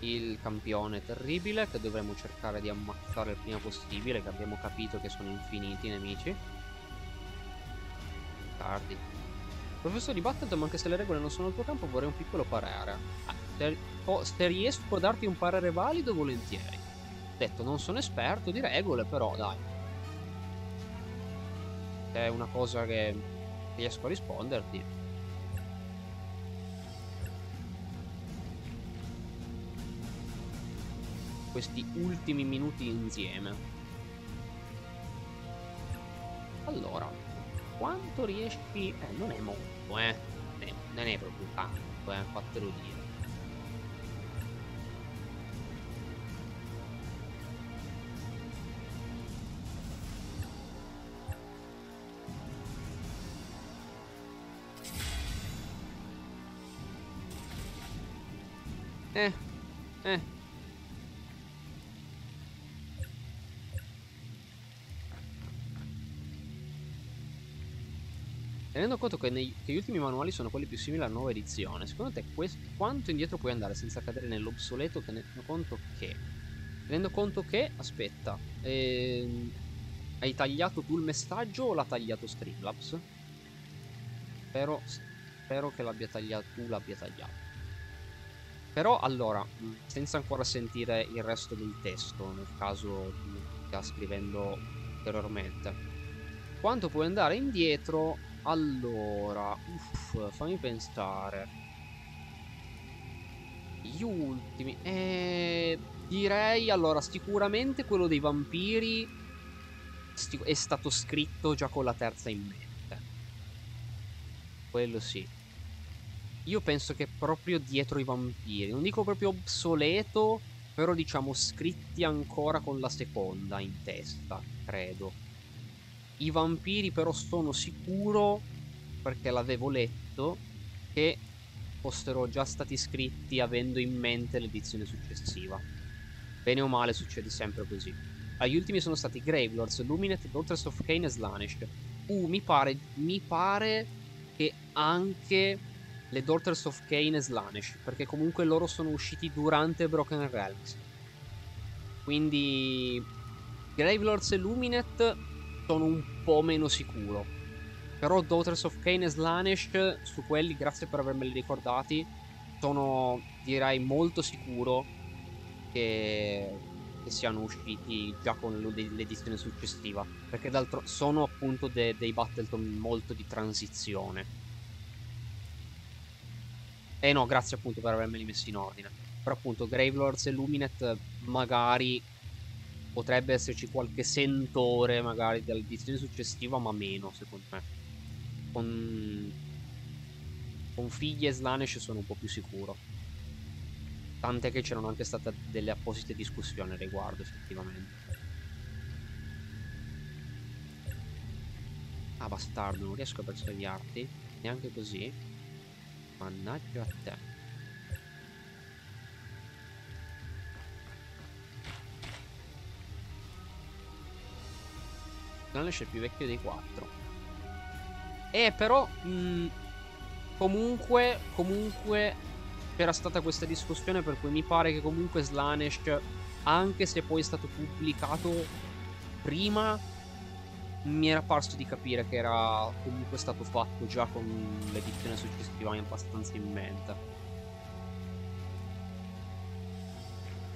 Il campione terribile che dovremmo cercare di ammazzare il prima possibile, che abbiamo capito che sono infiniti i nemici. Tardi. Professore di Battletom, anche se le regole non sono il tuo campo, vorrei un piccolo parere. Se riesco a darti un parere valido, volentieri. Detto, non sono esperto di regole, però dai, è una cosa che riesco a risponderti. Questi ultimi minuti insieme. Allora, quanto riesci? Non è molto, non è proprio tanto, fatelo dire. Tenendo conto che, gli ultimi manuali sono quelli più simili alla nuova edizione, secondo te quanto indietro puoi andare senza cadere nell'obsoleto? Tenendo conto che aspetta, hai tagliato tu il messaggio o l'ha tagliato Streamlabs? Spero che l'abbia tagliato tu, l'abbia tagliato. Però allora, senza ancora sentire il resto del testo, nel caso stia scrivendo ulteriormente, quanto puoi andare indietro? Allora, fammi pensare. Gli ultimi, direi, allora, sicuramente quello dei vampiri è stato scritto già con la terza in mente. Quello sì. Io penso che proprio dietro i vampiri, non dico proprio obsoleto, però diciamo scritti ancora con la seconda in testa, credo. I vampiri però sono sicuro, perché l'avevo letto, che fossero già stati scritti avendo in mente l'edizione successiva. Bene o male succede sempre così. Agli ultimi sono stati Gravelords, Lumineth, Daughters of Cain e Slaanesh. Mi pare che anche... le Daughters of Cain e Slaanesh, perché comunque loro sono usciti durante Broken Realms. Quindi Gravelords e Lumineth sono un po' meno sicuro, però Daughters of Cain e Slaanesh, su quelli, grazie per avermeli ricordati, sono, direi, molto sicuro che siano usciti già con l'edizione successiva, perché d'altro sono appunto dei Battletom molto di transizione. Eh no, grazie appunto per avermeli messi in ordine. Però appunto Gravelords e Lumineth magari potrebbe esserci qualche sentore magari dall'edizione successiva, ma meno secondo me. Con Figli e Slaanesh sono un po' più sicuro. Tant'è che c'erano anche state delle apposite discussioni al riguardo effettivamente. Ah bastardo, non riesco a perseguirti neanche così. Mannaggia a te. Slaanesh è il più vecchio dei quattro. Però comunque c'era stata questa discussione, per cui mi pare che comunque Slaanesh, anche se poi è stato pubblicato prima, mi era parso di capire che era comunque stato fatto già con l'edizione successiva abbastanza in mente.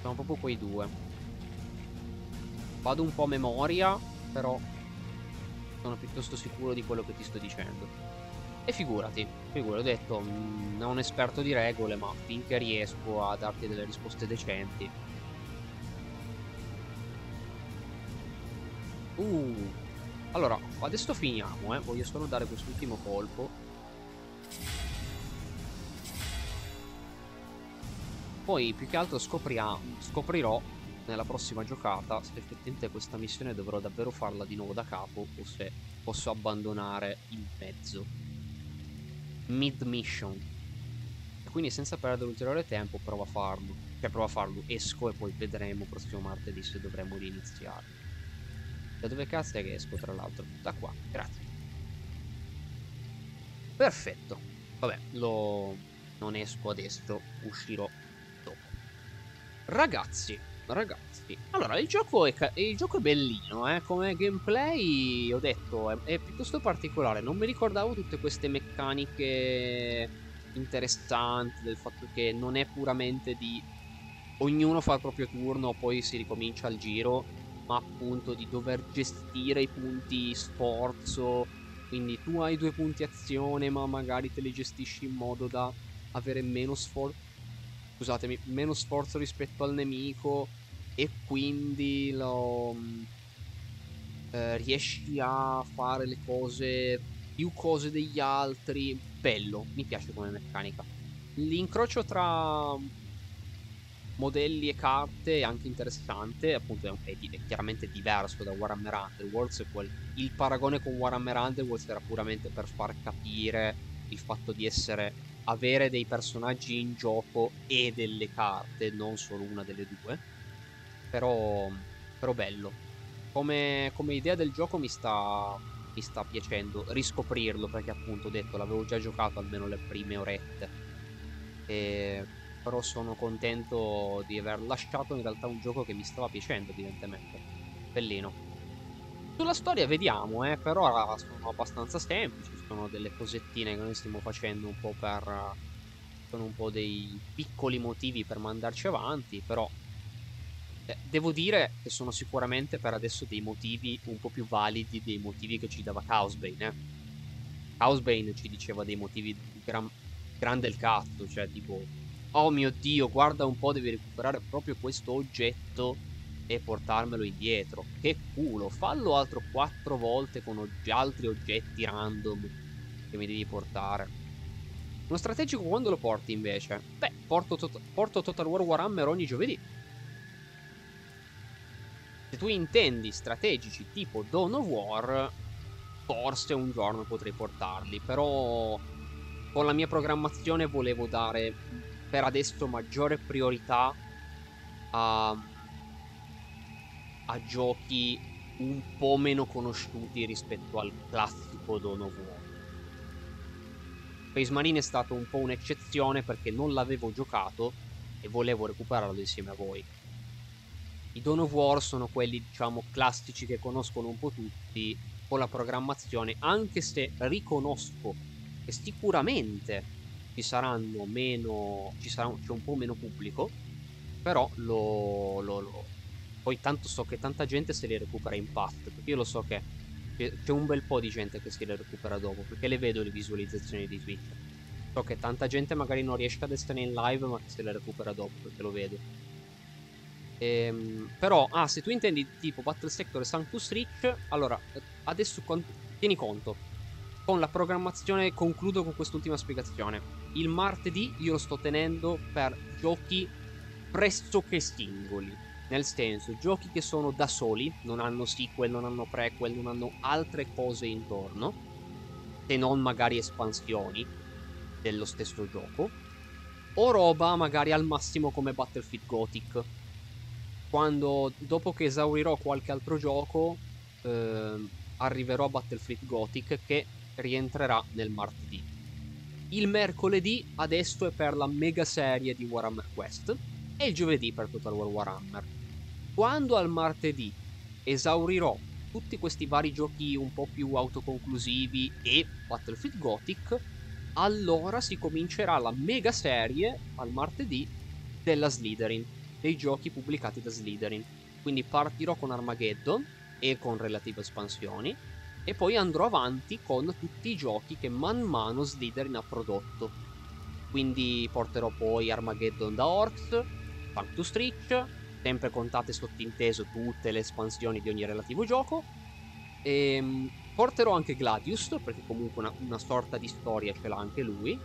Sono proprio quei due. Vado un po' a memoria, però sono piuttosto sicuro di quello che ti sto dicendo. E figurati, ho detto, non un esperto di regole, ma finché riesco a darti delle risposte decenti. Allora, adesso finiamo, voglio solo dare quest'ultimo colpo. Poi più che altro scoprirò nella prossima giocata se effettivamente questa missione dovrò davvero farla di nuovo da capo o se posso abbandonare il mezzo mid mission. E quindi senza perdere ulteriore tempo provo a farlo, esco e poi vedremo prossimo martedì se dovremo riniziare. Da dove cazzo è che esco, tra l'altro? Da qua, grazie. Perfetto. Vabbè, non esco adesso, uscirò dopo. Ragazzi, allora il gioco è bellino, come gameplay ho detto è piuttosto particolare. Non mi ricordavo tutte queste meccaniche interessanti del fatto che non è puramente di ognuno fa il proprio turno, poi si ricomincia il giro, ma appunto di dover gestire i punti sforzo. Quindi tu hai due punti azione, ma magari te li gestisci in modo da avere meno sforzo, scusatemi, meno sforzo rispetto al nemico, e quindi riesci a fare le cose, più cose degli altri. Bello, mi piace come meccanica. L'incrocio tra modelli e carte è anche interessante, appunto è chiaramente diverso da Warhammer Underworlds. Il paragone con Warhammer Underworlds era puramente per far capire il fatto di avere dei personaggi in gioco e delle carte, non solo una delle due. Però bello, come idea del gioco mi sta piacendo riscoprirlo, perché appunto ho detto l'avevo già giocato almeno le prime orette, però sono contento di aver lasciato in realtà un gioco che mi stava piacendo, evidentemente. Bellino. Sulla storia vediamo, per ora sono abbastanza semplici, sono delle cosettine che noi stiamo facendo un po' per... sono un po' dei piccoli motivi per mandarci avanti, però devo dire che sono sicuramente per adesso dei motivi un po' più validi dei motivi che ci dava Chaosbane, Chaosbane ci diceva dei motivi gran del cazzo, cioè tipo... oh mio Dio, guarda un po', devi recuperare proprio questo oggetto e portarmelo indietro. Che culo, fallo altro 4 volte con altri oggetti random che mi devi portare. Uno strategico quando lo porti invece? Beh, porto Total War Warhammer ogni giovedì. Se tu intendi strategici tipo Dawn of War, forse un giorno potrei portarli, però con la mia programmazione volevo dare... per adesso maggiore priorità a giochi un po' meno conosciuti rispetto al classico Dawn of War. Space Marine è stato un po' un'eccezione perché non l'avevo giocato e volevo recuperarlo insieme a voi. I Dawn of War sono quelli, diciamo, classici che conoscono un po' tutti con la programmazione, anche se riconosco che sicuramente c'è un po' meno pubblico, però poi tanto so che tanta gente se li recupera in past, perché io lo so che c'è un bel po' di gente che se li recupera dopo, perché le vedo le visualizzazioni di Twitch. So che tanta gente magari non riesce ad essere in live, ma che se le recupera dopo, perché lo vedo. Però se tu intendi tipo Battle Sector e Sanctus Reach, allora adesso tieni conto. Con la programmazione concludo con quest'ultima spiegazione. Il martedì io lo sto tenendo per giochi pressoché singoli, nel senso giochi che sono da soli, non hanno sequel, non hanno prequel, non hanno altre cose intorno, se non magari espansioni dello stesso gioco, o roba magari al massimo come Battlefleet Gothic. Dopo che esaurirò qualche altro gioco, arriverò a Battlefleet Gothic, che rientrerà nel martedì. Il mercoledì adesso è per la mega serie di Warhammer Quest e il giovedì per Total War Warhammer. Quando al martedì esaurirò tutti questi vari giochi un po' più autoconclusivi e Battlefleet Gothic, allora si comincerà la mega serie al martedì della Slitherine, dei giochi pubblicati da Slitherine. Quindi partirò con Armageddon e con relative espansioni, e poi andrò avanti con tutti i giochi che man mano Slitherine ha prodotto. Quindi porterò poi Armageddon da Orcs, Tank to Stretch, sempre contate sottinteso tutte le espansioni di ogni relativo gioco, e porterò anche Gladius, perché comunque una sorta di storia ce l'ha anche lui,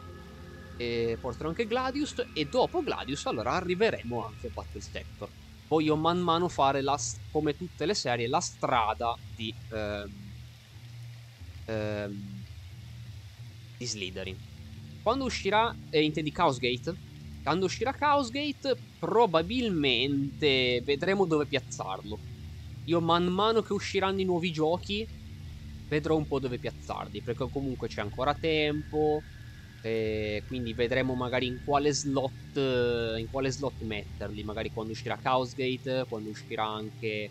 e porterò anche Gladius, e dopo Gladius allora arriveremo anche a Battle Sector. Voglio man mano fare, come tutte le serie, la strada di Slitherine. Quando uscirà, intendi Chaosgate? Quando uscirà Chaosgate probabilmente vedremo dove piazzarlo. Io man mano che usciranno i nuovi giochi vedrò un po' dove piazzarli, perché comunque c'è ancora tempo, quindi vedremo magari in quale slot metterli, magari quando uscirà Chaosgate, quando uscirà anche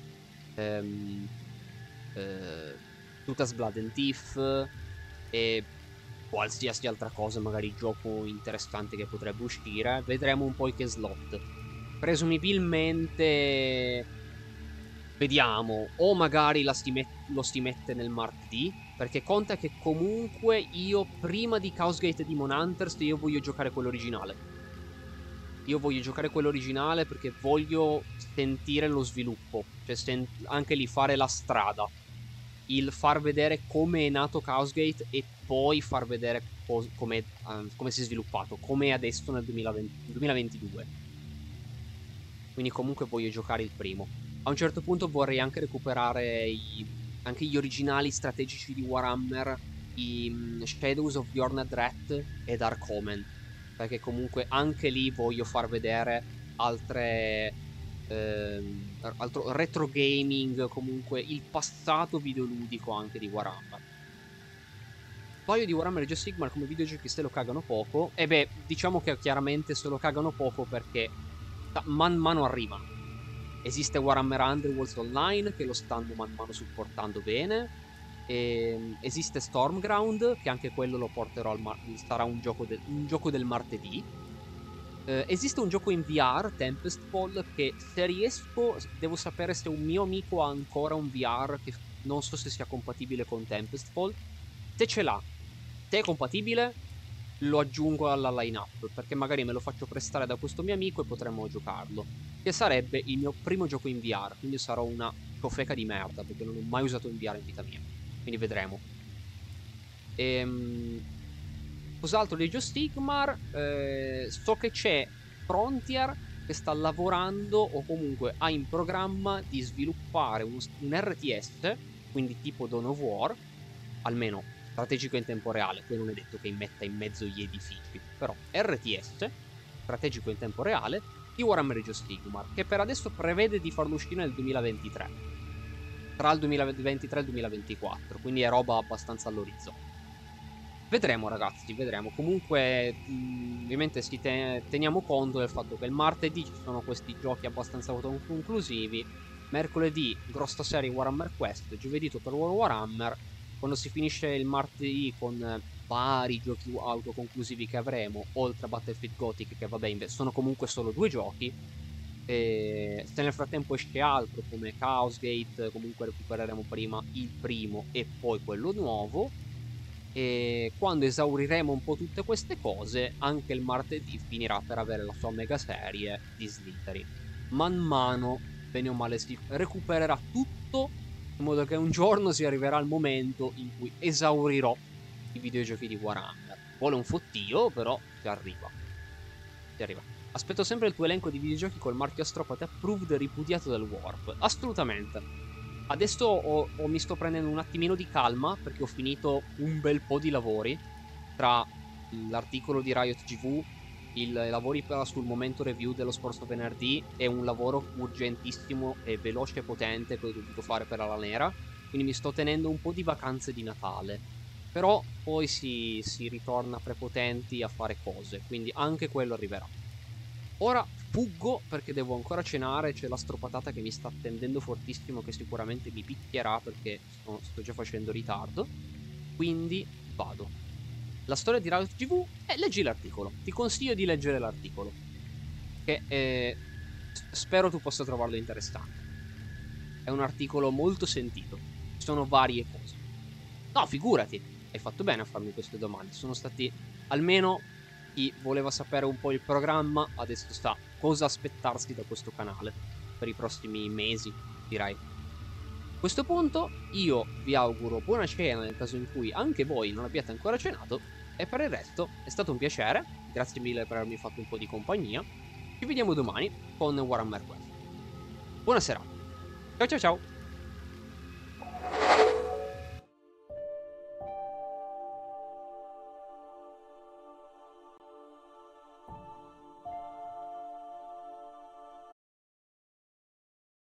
Tutas Blood and Thief e qualsiasi altra cosa, magari gioco interessante che potrebbe uscire. Vedremo un po' in che slot. Presumibilmente vediamo, o magari lo si mette nel martedì, perché conta che comunque io prima di Chaosgate e Demon Hunters io voglio giocare quello originale. Io voglio giocare quello originale perché voglio sentire lo sviluppo, cioè anche lì fare la strada, il far vedere come è nato Chaosgate e poi far vedere come si è sviluppato, come è adesso nel 2022. Quindi comunque voglio giocare il primo. A un certo punto vorrei anche recuperare anche gli originali strategici di Warhammer, i Shadows of Yordle Dread e Dark Omen, perché comunque anche lì voglio far vedere altro retro gaming, comunque il passato videoludico anche di Warhammer. Il paio di Warhammer e Geostigmar come videogiochi se lo cagano poco, e beh, diciamo che chiaramente se lo cagano poco perché man mano arrivano. Esiste Warhammer Underworlds Online che lo stanno man mano supportando bene, e esiste Stormground che anche quello lo porterò sarà un gioco del martedì. Esiste un gioco in VR, Tempest Fall, che se riesco devo sapere se un mio amico ha ancora un VR che non so se sia compatibile con Tempest Fall. Se ce l'ha, se è compatibile, lo aggiungo alla lineup, perché magari me lo faccio prestare da questo mio amico e potremmo giocarlo, che sarebbe il mio primo gioco in VR, quindi sarò una ciofeca di merda perché non ho mai usato un VR in vita mia, quindi vedremo. Cos'altro di Geostigmar? So che c'è Frontier che sta lavorando, o comunque ha in programma di sviluppare un RTS, quindi tipo Dawn of War, almeno strategico in tempo reale, poi non è detto che metta in mezzo gli edifici, però RTS, strategico in tempo reale, di Warhammer e Geostigmar, che per adesso prevede di farlo uscire nel 2023, tra il 2023 e il 2024, quindi è roba abbastanza all'orizzonte. Vedremo ragazzi, vedremo. Comunque ovviamente teniamo conto del fatto che il martedì ci sono questi giochi abbastanza autoconclusivi, mercoledì grossa serie Warhammer Quest, giovedì Total War Warhammer, quando si finisce il martedì con vari giochi autoconclusivi che avremo, oltre a Battlefield Gothic che vabbè sono comunque solo due giochi, e se nel frattempo esce altro come Chaosgate comunque recupereremo prima il primo e poi quello nuovo. E quando esauriremo un po' tutte queste cose, anche il martedì finirà per avere la sua mega serie di Slitherine. Man mano, bene o male, si recupererà tutto, in modo che un giorno si arriverà al momento in cui esaurirò i videogiochi di Warhammer. Vuole un fottio, però ci arriva. Ci arriva. Aspetto sempre il tuo elenco di videogiochi col marchio Astropate approved e ripudiato dal Warp. Assolutamente. Adesso mi sto prendendo un attimino di calma perché ho finito un bel po' di lavori, tra l'articolo di Riot GV, i lavori sul momento review dello scorso venerdì e un lavoro urgentissimo e veloce e potente che ho dovuto fare per Ala Nera, quindi mi sto tenendo un po' di vacanze di Natale, però poi si ritorna prepotenti a fare cose, quindi anche quello arriverà. Ora Fuggo perché devo ancora cenare, c'è la stropatata che mi sta attendendo fortissimo, che sicuramente mi picchierà perché sto già facendo ritardo. Quindi vado. La storia di Raut TV è leggi l'articolo. Ti consiglio di leggere l'articolo, che spero tu possa trovarlo interessante. È un articolo molto sentito. Ci sono varie cose. No, figurati, hai fatto bene a farmi queste domande. Sono stati almeno... chi voleva sapere un po' il programma adesso sa cosa aspettarsi da questo canale per i prossimi mesi, direi. A questo punto io vi auguro buona cena nel caso in cui anche voi non abbiate ancora cenato, e per il resto è stato un piacere, grazie mille per avermi fatto un po' di compagnia. Ci vediamo domani con Warhammer 40. Buona serata, ciao ciao ciao.